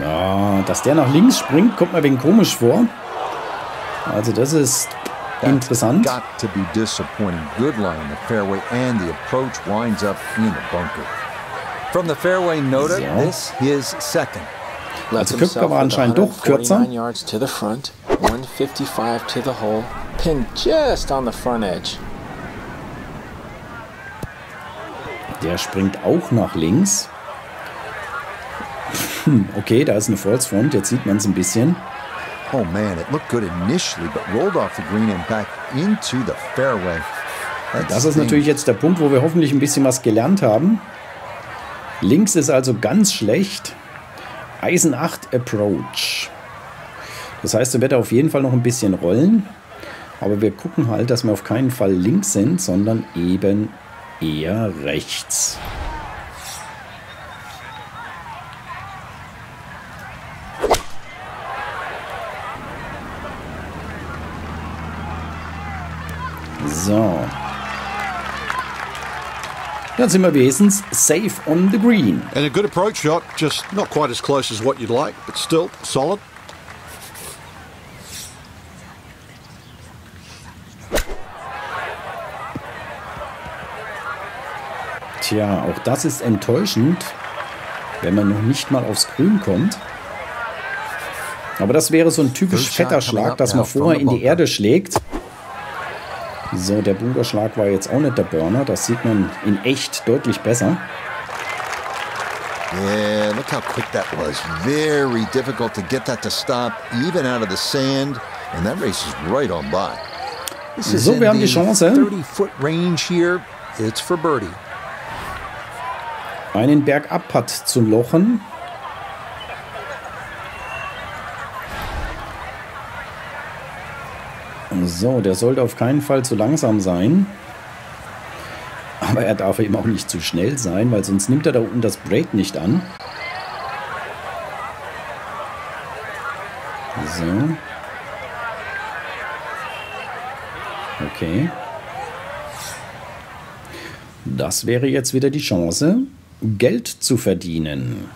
Ja, dass der nach links springt, kommt mir ein wenig komisch vor. Also das ist interessant. That's got to be disappointing. Good line in the fairway and the approach winds up in the bunker. From the fairway noted, so. This his second. Also Koepka war anscheinend doch kürzer. one forty-nine yards to the front, one fifty-five to the hole, pin just on the front edge. Der springt auch nach links. Hm, okay, da ist eine False Front, jetzt sieht man es ein bisschen. Oh man, it looked good initially, but rolled off the green and back into the fairway. That's das ist natürlich jetzt der Punkt, wo wir hoffentlich ein bisschen was gelernt haben. Links ist also ganz schlecht. Eisen acht Approach. Das heißt, er wird auf jeden Fall noch ein bisschen rollen. Aber wir gucken halt, dass wir auf keinen Fall links sind, sondern eben eher rechts. So. Dann sind wir wenigstens safe on the green. And a good approach shot, just not quite as close as what you'd like, but still solid. Tja, auch das ist enttäuschend, wenn man noch nicht mal aufs Grün kommt. Aber das wäre so ein typisch fetter Schlag, dass man vorher in die Erde schlägt. So, der Bunkerschlag war jetzt auch nicht der Burner. Das sieht man in echt deutlich besser. Yeah, look how quick that was. Very difficult to get that to stop, even out of the sand. And that race is right on by. This is so, wir haben die Chance. thirty foot range here. It's for birdie. Einen Bergab-Putt zu lochen. So, der sollte auf keinen Fall zu langsam sein. Aber er darf eben auch nicht zu schnell sein, weil sonst nimmt er da unten das Break nicht an. So. Okay. Das wäre jetzt wieder die Chance, Geld zu verdienen.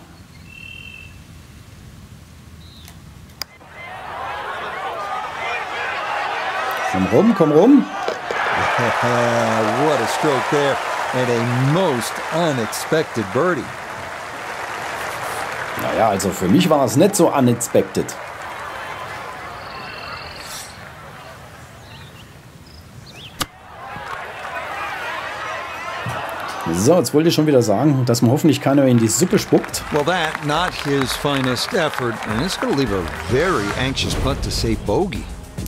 Komm rum, komm rum. What a stroke there and a most unexpected birdie. Naja, also für mich war es nicht so unexpected. So, jetzt wollte ich schon wieder sagen, dass man hoffentlich keiner in die Suppe spuckt. Well, that not his finest effort, and it's going to leave a very anxious putt to say bogey.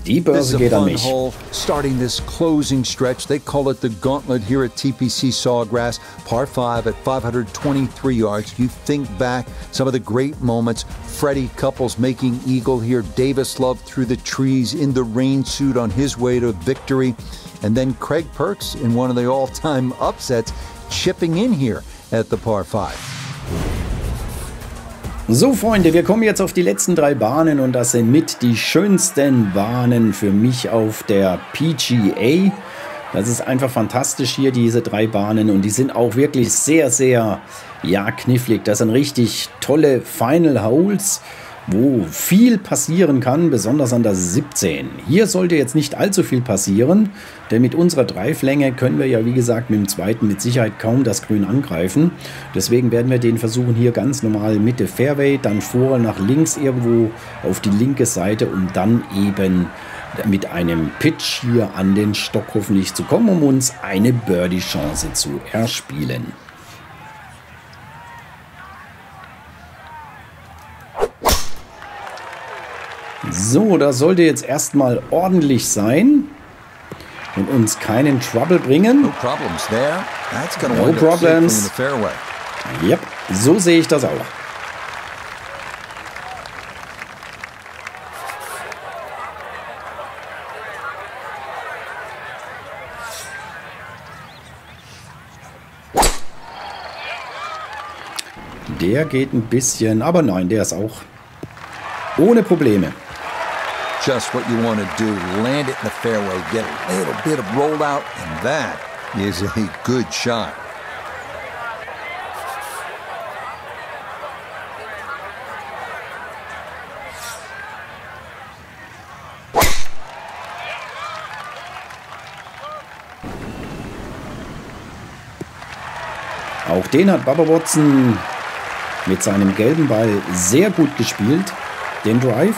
Die Börse geht an mich. Starting this closing stretch, they call it the gauntlet here at T P C Sawgrass, par five at five hundred twenty-three yards. You think back some of the great moments. Freddie Couples making eagle here, Davis Love through the trees in the rain suit on his way to victory, and then Craig Perks in one of the all-time upsets chipping in here at the par five. So Freunde, wir kommen jetzt auf die letzten drei Bahnen und das sind mit die schönsten Bahnen für mich auf der P G A. Das ist einfach fantastisch hier, diese drei Bahnen, und die sind auch wirklich sehr, sehr, ja, knifflig. Das sind richtig tolle Final Holes, wo viel passieren kann, besonders an der siebzehn. Hier sollte jetzt nicht allzu viel passieren, denn mit unserer Dreiflänge können wir ja, wie gesagt, mit dem zweiten mit Sicherheit kaum das Grün angreifen. Deswegen werden wir den versuchen, hier ganz normal Mitte Fairway, dann vor nach links irgendwo auf die linke Seite, um dann eben mit einem Pitch hier an den Stock hoffentlich zu kommen, um uns eine Birdie-Chance zu erspielen. So, das sollte jetzt erstmal ordentlich sein und uns keinen Trouble bringen. No problems there. That's gonna no problems. Yep, so sehe ich das auch. Der geht ein bisschen, aber nein, der ist auch ohne Probleme. Just what you want to do, land it in the fairway, get a little bit of rollout, and that is a good shot. Auch den hat Barbara Watson mit seinem gelben Ball sehr gut gespielt, den Drive.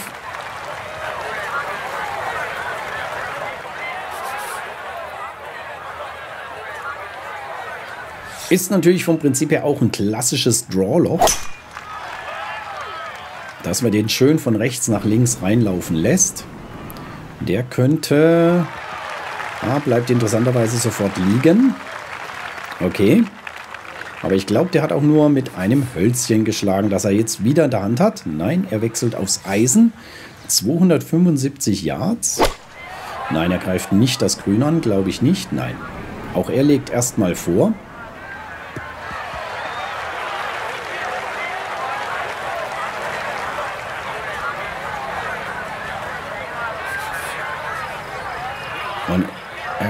Ist natürlich vom Prinzip her auch ein klassisches Drawloch, dass man den schön von rechts nach links reinlaufen lässt. Der könnte... Ah, bleibt interessanterweise sofort liegen. Okay. Aber ich glaube, der hat auch nur mit einem Hölzchen geschlagen, das er jetzt wieder in der Hand hat. Nein, er wechselt aufs Eisen. zweihundertfünfundsiebzig Yards. Nein, er greift nicht das Grün an, glaube ich nicht. Nein. Auch er legt erstmal vor.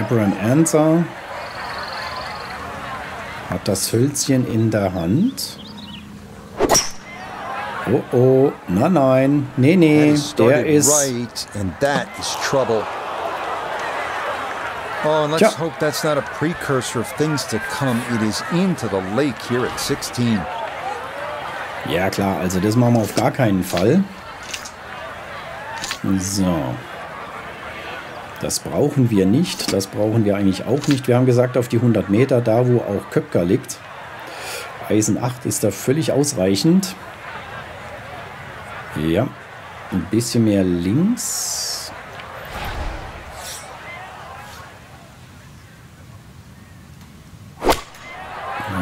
Abraham Ancer hat das Hölzchen in der Hand. Oh oh, nein, nein, nee, nee, der ist... Oh, let's hope that's not a precursor of things to come. It is into the lake here at sixteen. Ja klar, also das machen wir auf gar keinen Fall. So. Das brauchen wir nicht, das brauchen wir eigentlich auch nicht. Wir haben gesagt, auf die hundert Meter, da wo auch Koepka liegt. Eisen acht ist da völlig ausreichend. Ja, ein bisschen mehr links.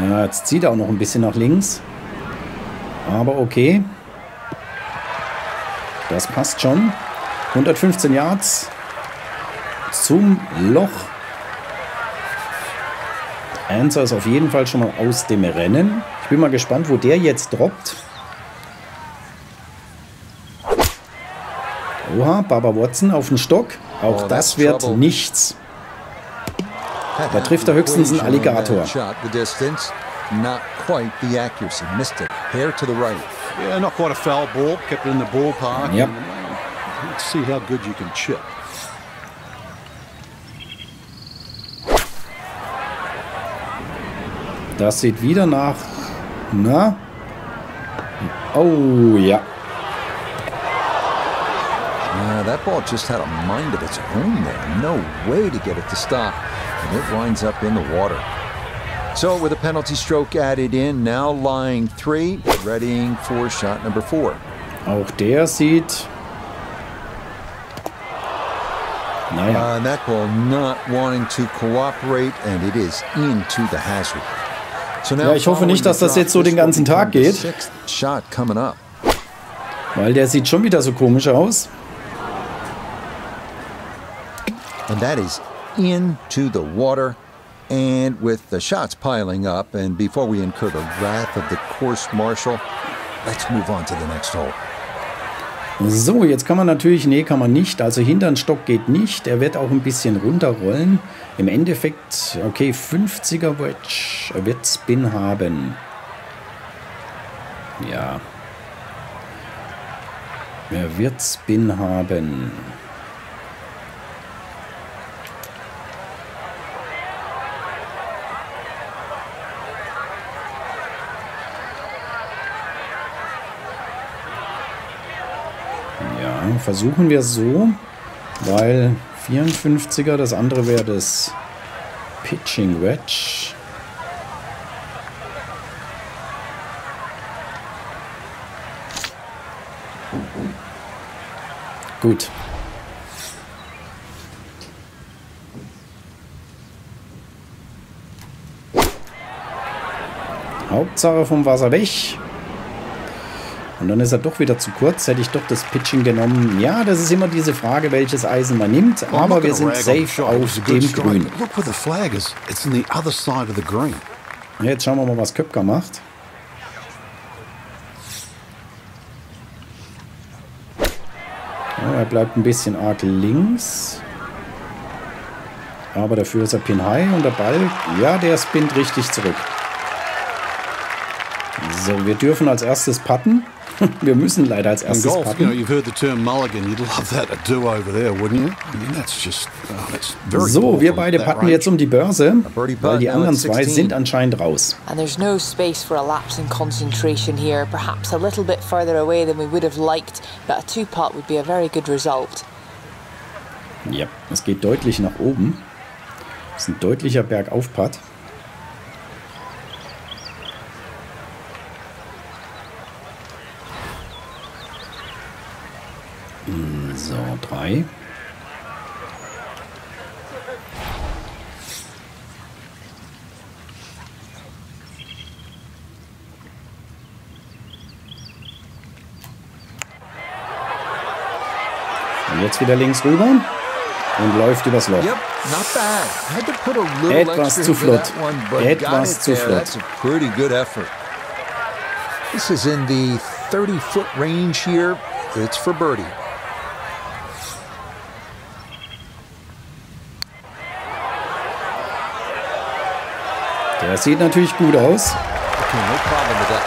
Ja, jetzt zieht er auch noch ein bisschen nach links. Aber okay. Das passt schon. hundertfünfzehn Yards. Zum Loch. Ancer ist auf jeden Fall schon mal aus dem Rennen. Ich bin mal gespannt, wo der jetzt droppt. Oha, Barbara Watson auf den Stock. Auch das wird nichts. Da trifft er höchstens einen Alligator. Ja. Das sieht wieder nach... Na? Oh, ja. Uh, that ball just had a mind of its own there. No way to get it to stop. And it winds up in the water. So with a penalty stroke added in, now lying three, readying for shot number four. Auch der sieht... Naja. Uh, that ball not wanting to cooperate and it is into the hazard. So now ja, ich hoffe nicht, dass das jetzt so den ganzen Tag geht. Shot coming up. Weil der sieht schon wieder so komisch aus. And that is into the water and with the shots piling up and before we incur the wrath of the course marshal, let's move on to the next hole. So, jetzt kann man natürlich, nee, kann man nicht, also hinter den Stock geht nicht, er wird auch ein bisschen runterrollen. Im Endeffekt, okay, fünfziger Wedge, er wird Spin haben. Ja. Er wird Spin haben. Versuchen wir es so, weil vierundfünfziger, das andere wäre das Pitching Wedge. Gut. Hauptsache vom Wasser weg. Und dann ist er doch wieder zu kurz. Hätte ich doch das Pitching genommen. Ja, das ist immer diese Frage, welches Eisen man nimmt. Aber wir sind safe auf dem Grün. Jetzt schauen wir mal, was Koepka macht. Ja, er bleibt ein bisschen arg links. Aber dafür ist er Pin High. Und der Ball, ja, der spinnt richtig zurück. So, wir dürfen als erstes putten. Wir müssen leider als erstes putten. So, wir beide putten jetzt um die Börse, weil die anderen zwei sind anscheinend raus. Ja, es geht deutlich nach oben. Das ist ein deutlicher Bergauf-Putt. So, drei. Und jetzt wieder links rüber und läuft übers Loch. Etwas zu flott. Etwas zu flott. This is in the thirty foot range here. It's for birdie. Das sieht natürlich gut aus. Okay, no problem with that.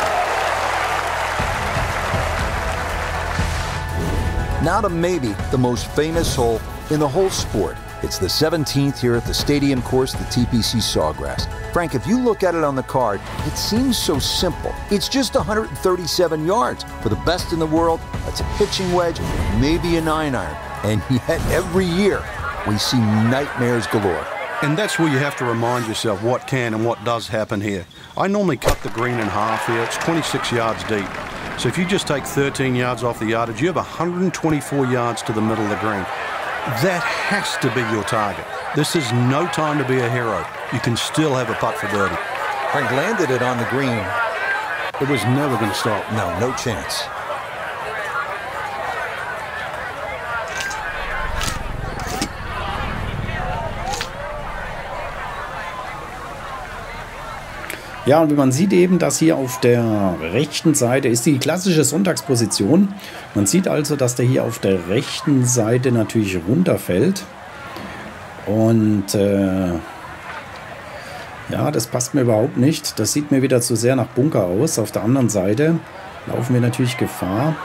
Now to maybe the most famous hole in the whole sport. It's the seventeenth here at the stadium course, the T P C Sawgrass. Frank, if you look at it on the card, it seems so simple. It's just one hundred thirty-seven yards. For the best in the world, that's a pitching wedge, maybe a nine iron. And yet every year, we see nightmares galore. And that's where you have to remind yourself what can and what does happen here. I normally cut the green in half here. It's twenty-six yards deep. So if you just take thirteen yards off the yardage, you have one hundred twenty-four yards to the middle of the green. That has to be your target. This is no time to be a hero. You can still have a putt for birdie. Frank landed it on the green. It was never going to stop. No, no chance. Ja, und wie man sieht eben, dass hier auf der rechten Seite ist die klassische Sonntagsposition. Man sieht also, dass der hier auf der rechten Seite natürlich runterfällt. Und äh, ja, das passt mir überhaupt nicht. Das sieht mir wieder zu sehr nach Bunker aus. Auf der anderen Seite laufen wir natürlich Gefahr,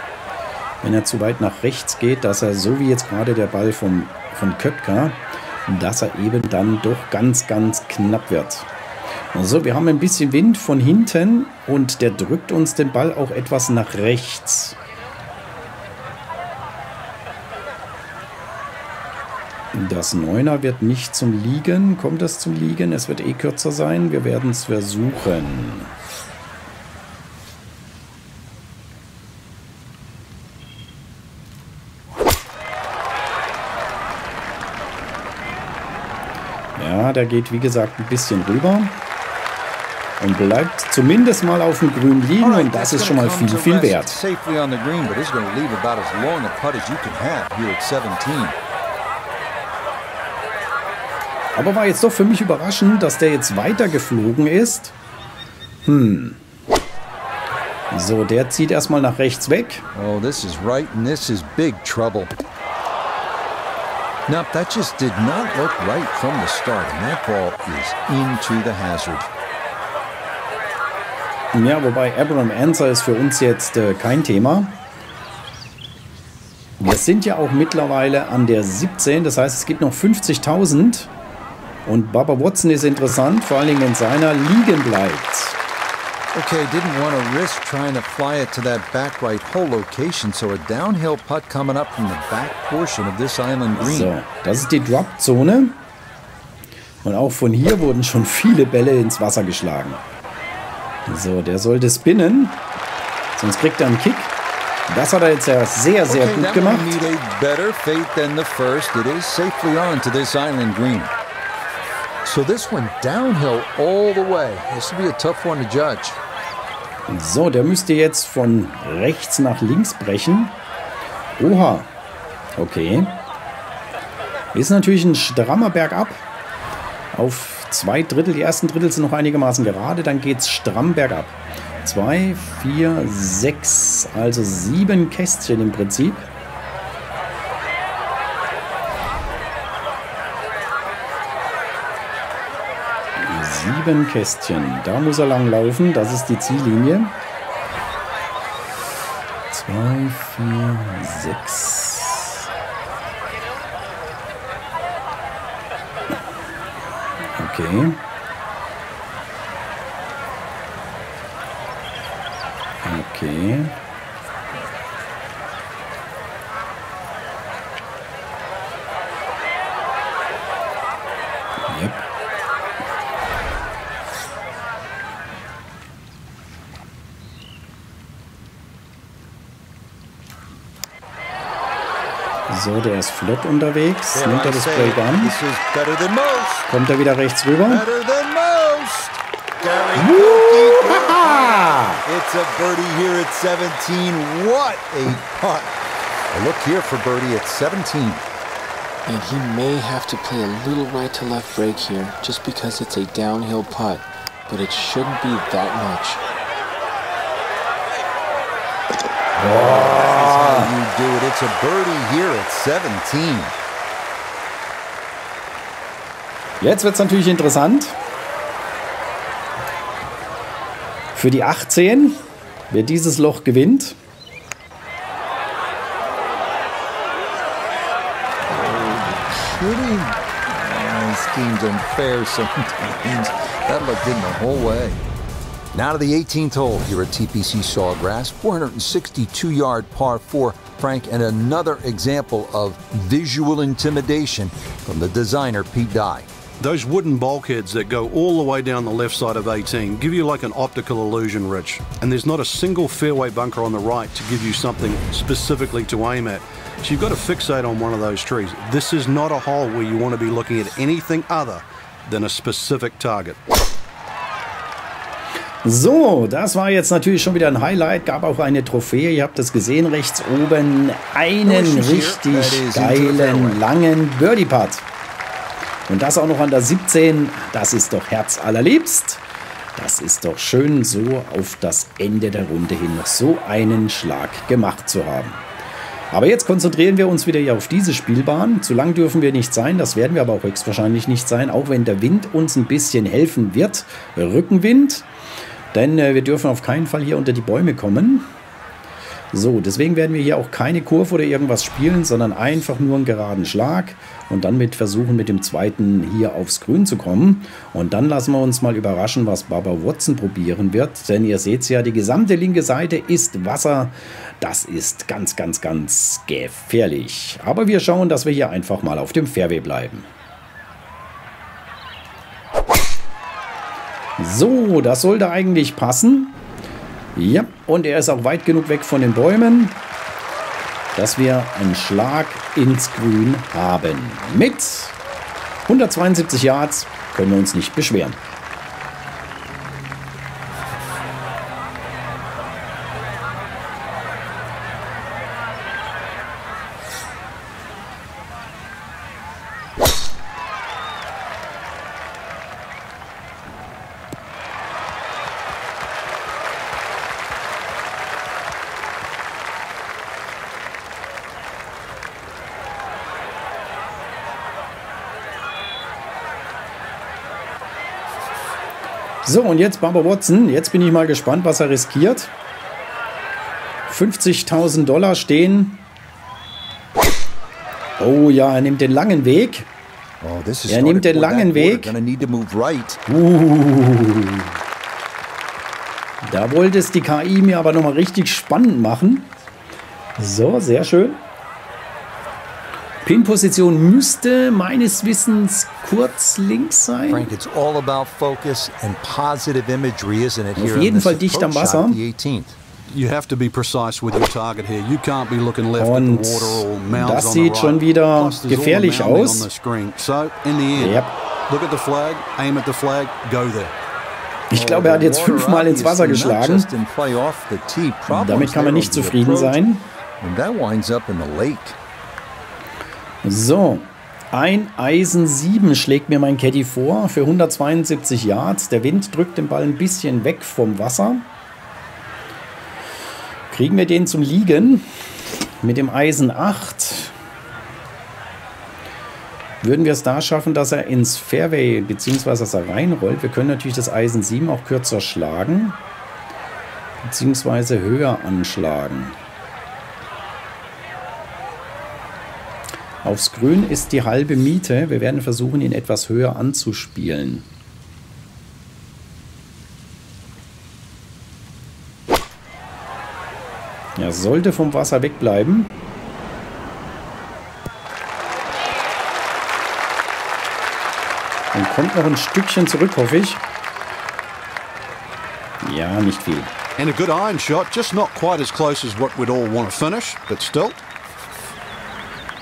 wenn er zu weit nach rechts geht, dass er, so wie jetzt gerade der Ball vom, von Koepka, dass er eben dann doch ganz, ganz knapp wird. So, wir haben ein bisschen Wind von hinten und der drückt uns den Ball auch etwas nach rechts. Das Neuner wird nicht zum Liegen. Kommt es zum Liegen? Es wird eh kürzer sein. Wir werden es versuchen. Ja, der geht wie gesagt ein bisschen rüber. Und bleibt zumindest mal auf dem Grün liegen und das ist schon mal viel, viel wert. Aber war jetzt doch für mich überraschend, dass der jetzt weiter geflogen ist. Hm. So, der zieht erstmal nach rechts weg. Oh, this is right and this is big trouble. Now that just did not look right from the start. And that ball is into the hazard. Ja, wobei Abraham Ancer ist für uns jetzt äh, kein Thema. Wir sind ja auch mittlerweile an der siebzehn, das heißt, es gibt noch fünfzigtausend. Und Barbara Watson ist interessant, vor allen Dingen, wenn seiner liegen bleibt. Okay, didn't want to risk trying to fly it to that back right hole location, so a downhill putt coming up from the back portion of this island green. So, das ist die Drop-Zone. Und auch von hier wurden schon viele Bälle ins Wasser geschlagen. So, der sollte spinnen, sonst kriegt er einen Kick. Das hat er jetzt ja sehr, sehr okay, gut gemacht. So, der müsste jetzt von rechts nach links brechen. Oha, okay. Ist natürlich ein strammer Bergab. Auf zwei Drittel, die ersten Drittel sind noch einigermaßen gerade, dann geht es stramm bergab. Zwei, vier, sechs, also sieben Kästchen im Prinzip. Sieben Kästchen. Da muss er lang laufen. Das ist die Ziellinie. Zwei, vier, sechs. Okay. Okay. Yep. So, der ist flott unterwegs. Yeah, nimmt er das Play an. Kommt er wieder rechts rüber. It's a birdie here at seventeen. What a putt. A look here for birdie at seventeen. And he may have to play a little right to left break here just because it's a downhill putt, but it shouldn't be that much. Oh, you do it. It's a birdie here at seventeen. Jetzt wird's natürlich interessant. Für die achtzehn, wer dieses Loch gewinnt. Now to the eighteenth hole here at T P C Sawgrass, four sixty-two yard par four, Frank, and another example of visual intimidation from the designer Pete Dye. Those wooden bulkheads that go all the way down the left side of eighteen give you like an optical illusion, Rich. And there's not a single fairway bunker on the right to give you something specifically to aim at. So you've got to fixate on one of those trees. This is not a hole where you want to be looking at anything other than a specific target. So, das war jetzt natürlich schon wieder ein Highlight, gab auch eine Trophäe, ihr habt das gesehen, rechts oben einen richtig geilen, langen Birdie-Putt. Und das auch noch an der siebzehn, das ist doch herzallerliebst. Das ist doch schön, so auf das Ende der Runde hin noch so einen Schlag gemacht zu haben. Aber jetzt konzentrieren wir uns wieder hier auf diese Spielbahn. Zu lang dürfen wir nicht sein, das werden wir aber auch höchstwahrscheinlich nicht sein, auch wenn der Wind uns ein bisschen helfen wird. Rückenwind, denn wir dürfen auf keinen Fall hier unter die Bäume kommen. So, deswegen werden wir hier auch keine Kurve oder irgendwas spielen, sondern einfach nur einen geraden Schlag und dann mit versuchen, mit dem zweiten hier aufs Grün zu kommen. Und dann lassen wir uns mal überraschen, was Barbara Watson probieren wird, denn ihr seht ja, die gesamte linke Seite ist Wasser. Das ist ganz, ganz, ganz gefährlich. Aber wir schauen, dass wir hier einfach mal auf dem Fairway bleiben. So, das sollte eigentlich passen. Ja, und er ist auch weit genug weg von den Bäumen, dass wir einen Schlag ins Grün haben. Mit hundertzweiundsiebzig Yards können wir uns nicht beschweren. So, und jetzt Barbara Watson. Jetzt bin ich mal gespannt, was er riskiert. fünfzigtausend Dollar stehen. Oh ja, er nimmt den langen Weg. Er nimmt den langen Weg. Uh, da wollte es die K I mir aber nochmal richtig spannend machen. So, sehr schön. Pin-Position müsste meines Wissens kurz links sein. Frank, it's all about focus and positive imagery, isn't it? Auf jeden Fall dicht am Wasser. Und das sieht schon wieder gefährlich aus. Yep. Ich glaube, er hat jetzt fünfmal ins Wasser geschlagen. Damit kann man nicht zufrieden sein. So, ein Eisen sieben schlägt mir mein Caddy vor für hundertzweiundsiebzig Yards. Der Wind drückt den Ball ein bisschen weg vom Wasser. Kriegen wir den zum Liegen mit dem Eisen acht. Würden wir es da schaffen, dass er ins Fairway bzw. dass er reinrollt? Wir können natürlich das Eisen sieben auch kürzer schlagen bzw. höher anschlagen. Aufs Grün ist die halbe Miete. Wir werden versuchen, ihn etwas höher anzuspielen. Er sollte vom Wasser wegbleiben. Und kommt noch ein Stückchen zurück, hoffe ich. Ja, nicht viel. And a good iron shot, just not quite as close as what we'd all want to finish, but still.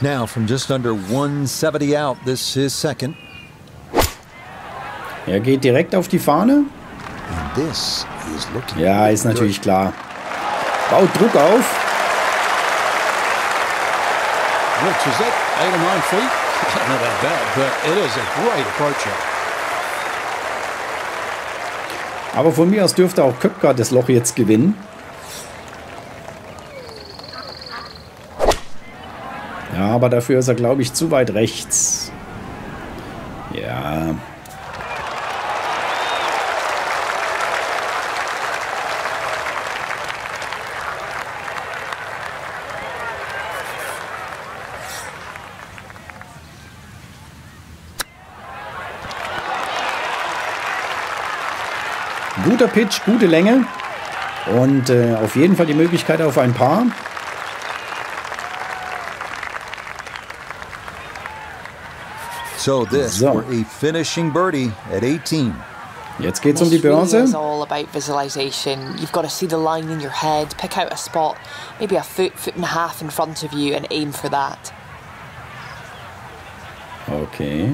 Now from just under one seventy out, this is second. Er geht direkt auf die Fahne. And this is looking ja, ist natürlich good. Klar. Baut Druck auf. Which is it? Eight or nine feet? Not that bad, but it is a great approach. Aber von mir aus dürfte auch Koepka das Loch jetzt gewinnen. Aber dafür ist er, glaube ich, zu weit rechts. Ja. Guter Pitch, gute Länge. Und äh, auf jeden Fall die Möglichkeit auf ein Paar. So this for a finishing birdie at eighteen. Jetzt geht's um die Börse. It's all about visualization. You've got to see the line in your head, pick out a spot, maybe a foot, foot and a half in front of you and aim for that. Okay.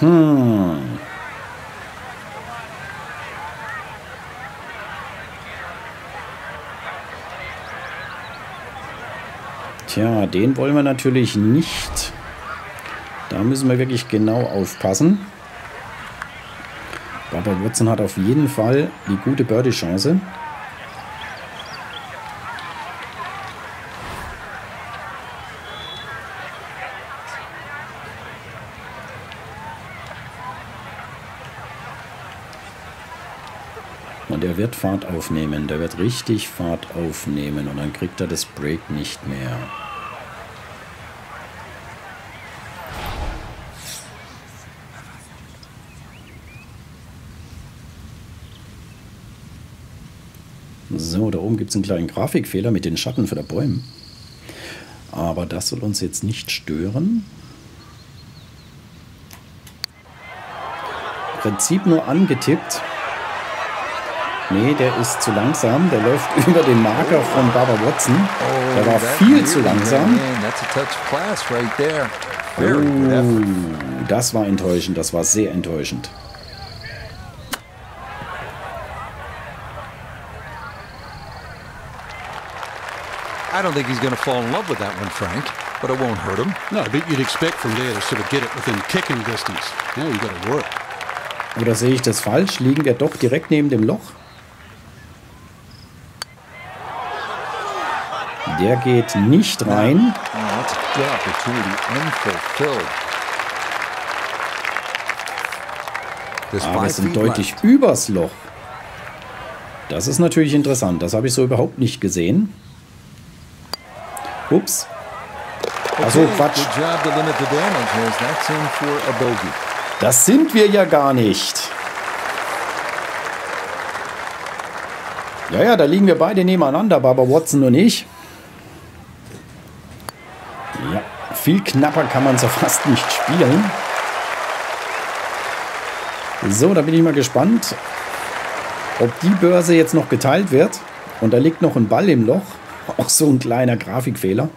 Hm. Tja, den wollen wir natürlich nicht. Da müssen wir wirklich genau aufpassen. Barbara Watson hat auf jeden Fall die gute Birdie-Chance. Und er wird Fahrt aufnehmen, der wird richtig Fahrt aufnehmen und dann kriegt er das Break nicht mehr. So, da oben gibt es einen kleinen Grafikfehler mit den Schatten für die Bäume. Aber das soll uns jetzt nicht stören. Prinzip nur angetippt. Nee, der ist zu langsam. Der läuft über den Marker von Barbara Watson. Der war viel zu langsam. Oh, das war enttäuschend. Das war sehr enttäuschend. I don't think he's going to fall in love with that one, Frank, but it won't hurt him. No, but you'd expect from there to sort of get it within kicking distance. Now you got to work. Oder sehe ich das falsch? Liegen wir doch direkt neben dem Loch? Der geht nicht rein. Aber wir sind deutlich übers Loch. Das ist natürlich interessant. Das habe ich so überhaupt nicht gesehen. Ups. Achso, Quatsch. Das sind wir ja gar nicht. Ja, ja, da liegen wir beide nebeneinander, Barbara Watson und ich. Ja, viel knapper kann man es ja fast nicht spielen. So, da bin ich mal gespannt, ob die Börse jetzt noch geteilt wird. Und da liegt noch ein Ball im Loch. Auch so ein kleiner Grafikfehler.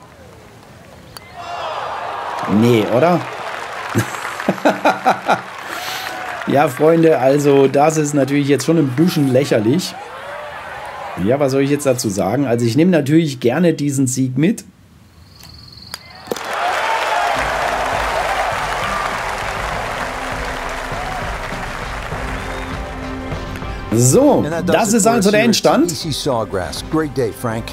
Nee, oder? Ja, Freunde, also das ist natürlich jetzt schon ein bisschen lächerlich. Ja, was soll ich jetzt dazu sagen? Also ich nehme natürlich gerne diesen Sieg mit. So, das ist also der Endstand. T P C Sawgrass. Great day, Frank.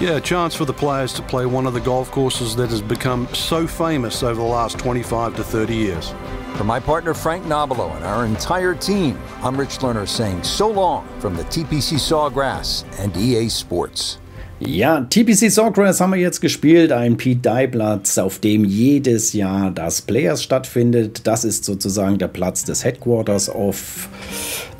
Yeah, a chance for the players to play one of the golf courses that has become so famous over the last twenty-five to thirty years. For my partner Frank Nobilo and our entire team, I'm Rich Lerner saying so long from the T P C Sawgrass and E A Sports. Ja, T P C Sawgrass haben wir jetzt gespielt, ein Pete Dye Platz, auf dem jedes Jahr das Players stattfindet. Das ist sozusagen der Platz des Headquarters of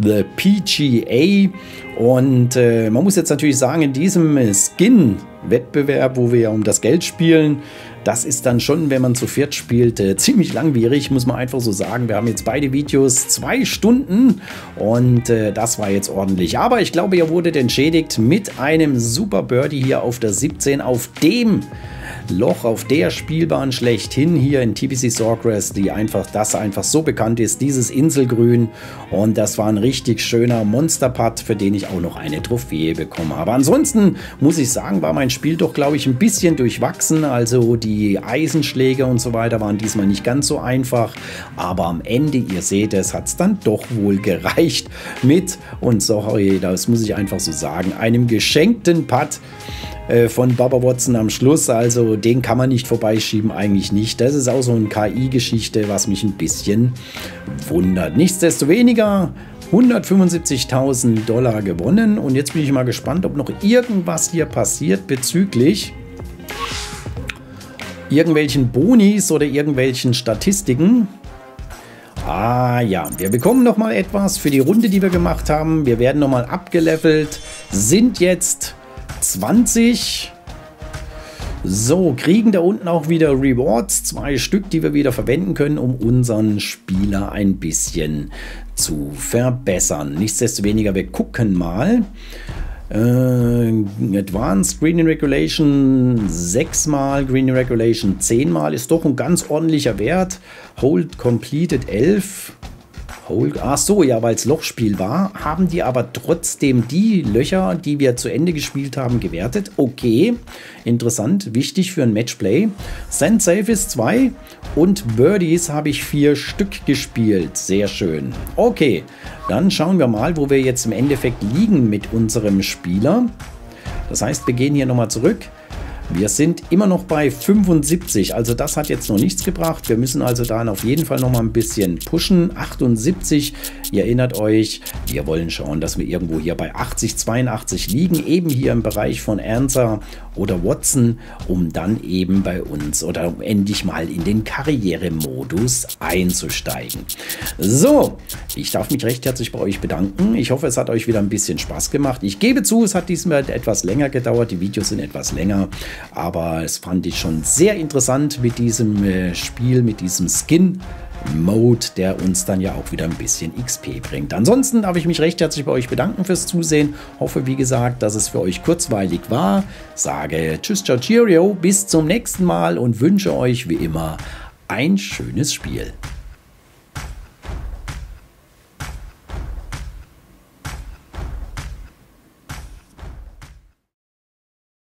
the P G A. Und äh, man muss jetzt natürlich sagen, in diesem Skin-Wettbewerb, wo wir ja um das Geld spielen, das ist dann schon, wenn man zu viert spielt, äh, ziemlich langwierig, muss man einfach so sagen. Wir haben jetzt beide Videos zwei Stunden und äh, das war jetzt ordentlich. Aber ich glaube, ihr wurdet entschädigt mit einem super Birdie hier auf der siebzehn, auf dem Loch, auf der Spielbahn schlechthin hier in T P C Sawgrass, die einfach, das einfach so bekannt ist, dieses Inselgrün. Und das war ein richtig schöner Monsterputt, für den ich auch noch eine Trophäe bekommen habe. Ansonsten muss ich sagen, war mein Spiel doch, glaube ich, ein bisschen durchwachsen. Also die Eisenschläge und so weiter waren diesmal nicht ganz so einfach. Aber am Ende, ihr seht es, hat es dann doch wohl gereicht mit, und sorry, das muss ich einfach so sagen, einem geschenkten Putt von Barbara Watson am Schluss. Also den kann man nicht vorbeischieben, eigentlich nicht. Das ist auch so eine K I-Geschichte, was mich ein bisschen wundert. Nichtsdestoweniger hundertfünfundsiebzigtausend Dollar gewonnen. Und jetzt bin ich mal gespannt, ob noch irgendwas hier passiert bezüglich irgendwelchen Bonis oder irgendwelchen Statistiken. Ah ja, wir bekommen noch mal etwas für die Runde, die wir gemacht haben. Wir werden noch mal abgelevelt, sind jetzt zwanzig. So, kriegen da unten auch wieder Rewards, zwei Stück, die wir wieder verwenden können, um unseren Spieler ein bisschen zu verbessern. Nichtsdestoweniger, wir gucken mal. Äh, Advanced Green in Regulation sechs mal, Green in Regulation zehn mal, ist doch ein ganz ordentlicher Wert. Hold Completed elf. Hold, ach so, ja, weil es Lochspiel war, haben die aber trotzdem die Löcher, die wir zu Ende gespielt haben, gewertet. Okay, interessant, wichtig für ein Matchplay. Sand Safe ist zwei und Birdies habe ich vier Stück gespielt. Sehr schön. Okay, dann schauen wir mal, wo wir jetzt im Endeffekt liegen mit unserem Spieler. Das heißt, wir gehen hier nochmal zurück. Wir sind immer noch bei fünfundsiebzig, also das hat jetzt noch nichts gebracht. Wir müssen also dann auf jeden Fall noch mal ein bisschen pushen. achtundsiebzig, ihr erinnert euch, wir wollen schauen, dass wir irgendwo hier bei achtzig, zweiundachtzig liegen, eben hier im Bereich von Ancer oder Watson, um dann eben bei uns oder um endlich mal in den Karrieremodus einzusteigen. So, ich darf mich recht herzlich bei euch bedanken. Ich hoffe, es hat euch wieder ein bisschen Spaß gemacht. Ich gebe zu, es hat diesmal etwas länger gedauert, die Videos sind etwas länger. Aber es fand ich schon sehr interessant mit diesem Spiel, mit diesem Skin-Mode, der uns dann ja auch wieder ein bisschen X P bringt. Ansonsten darf ich mich recht herzlich bei euch bedanken fürs Zusehen. Hoffe, wie gesagt, dass es für euch kurzweilig war. Sage tschüss, ciao, cheerio, bis zum nächsten Mal und wünsche euch wie immer ein schönes Spiel.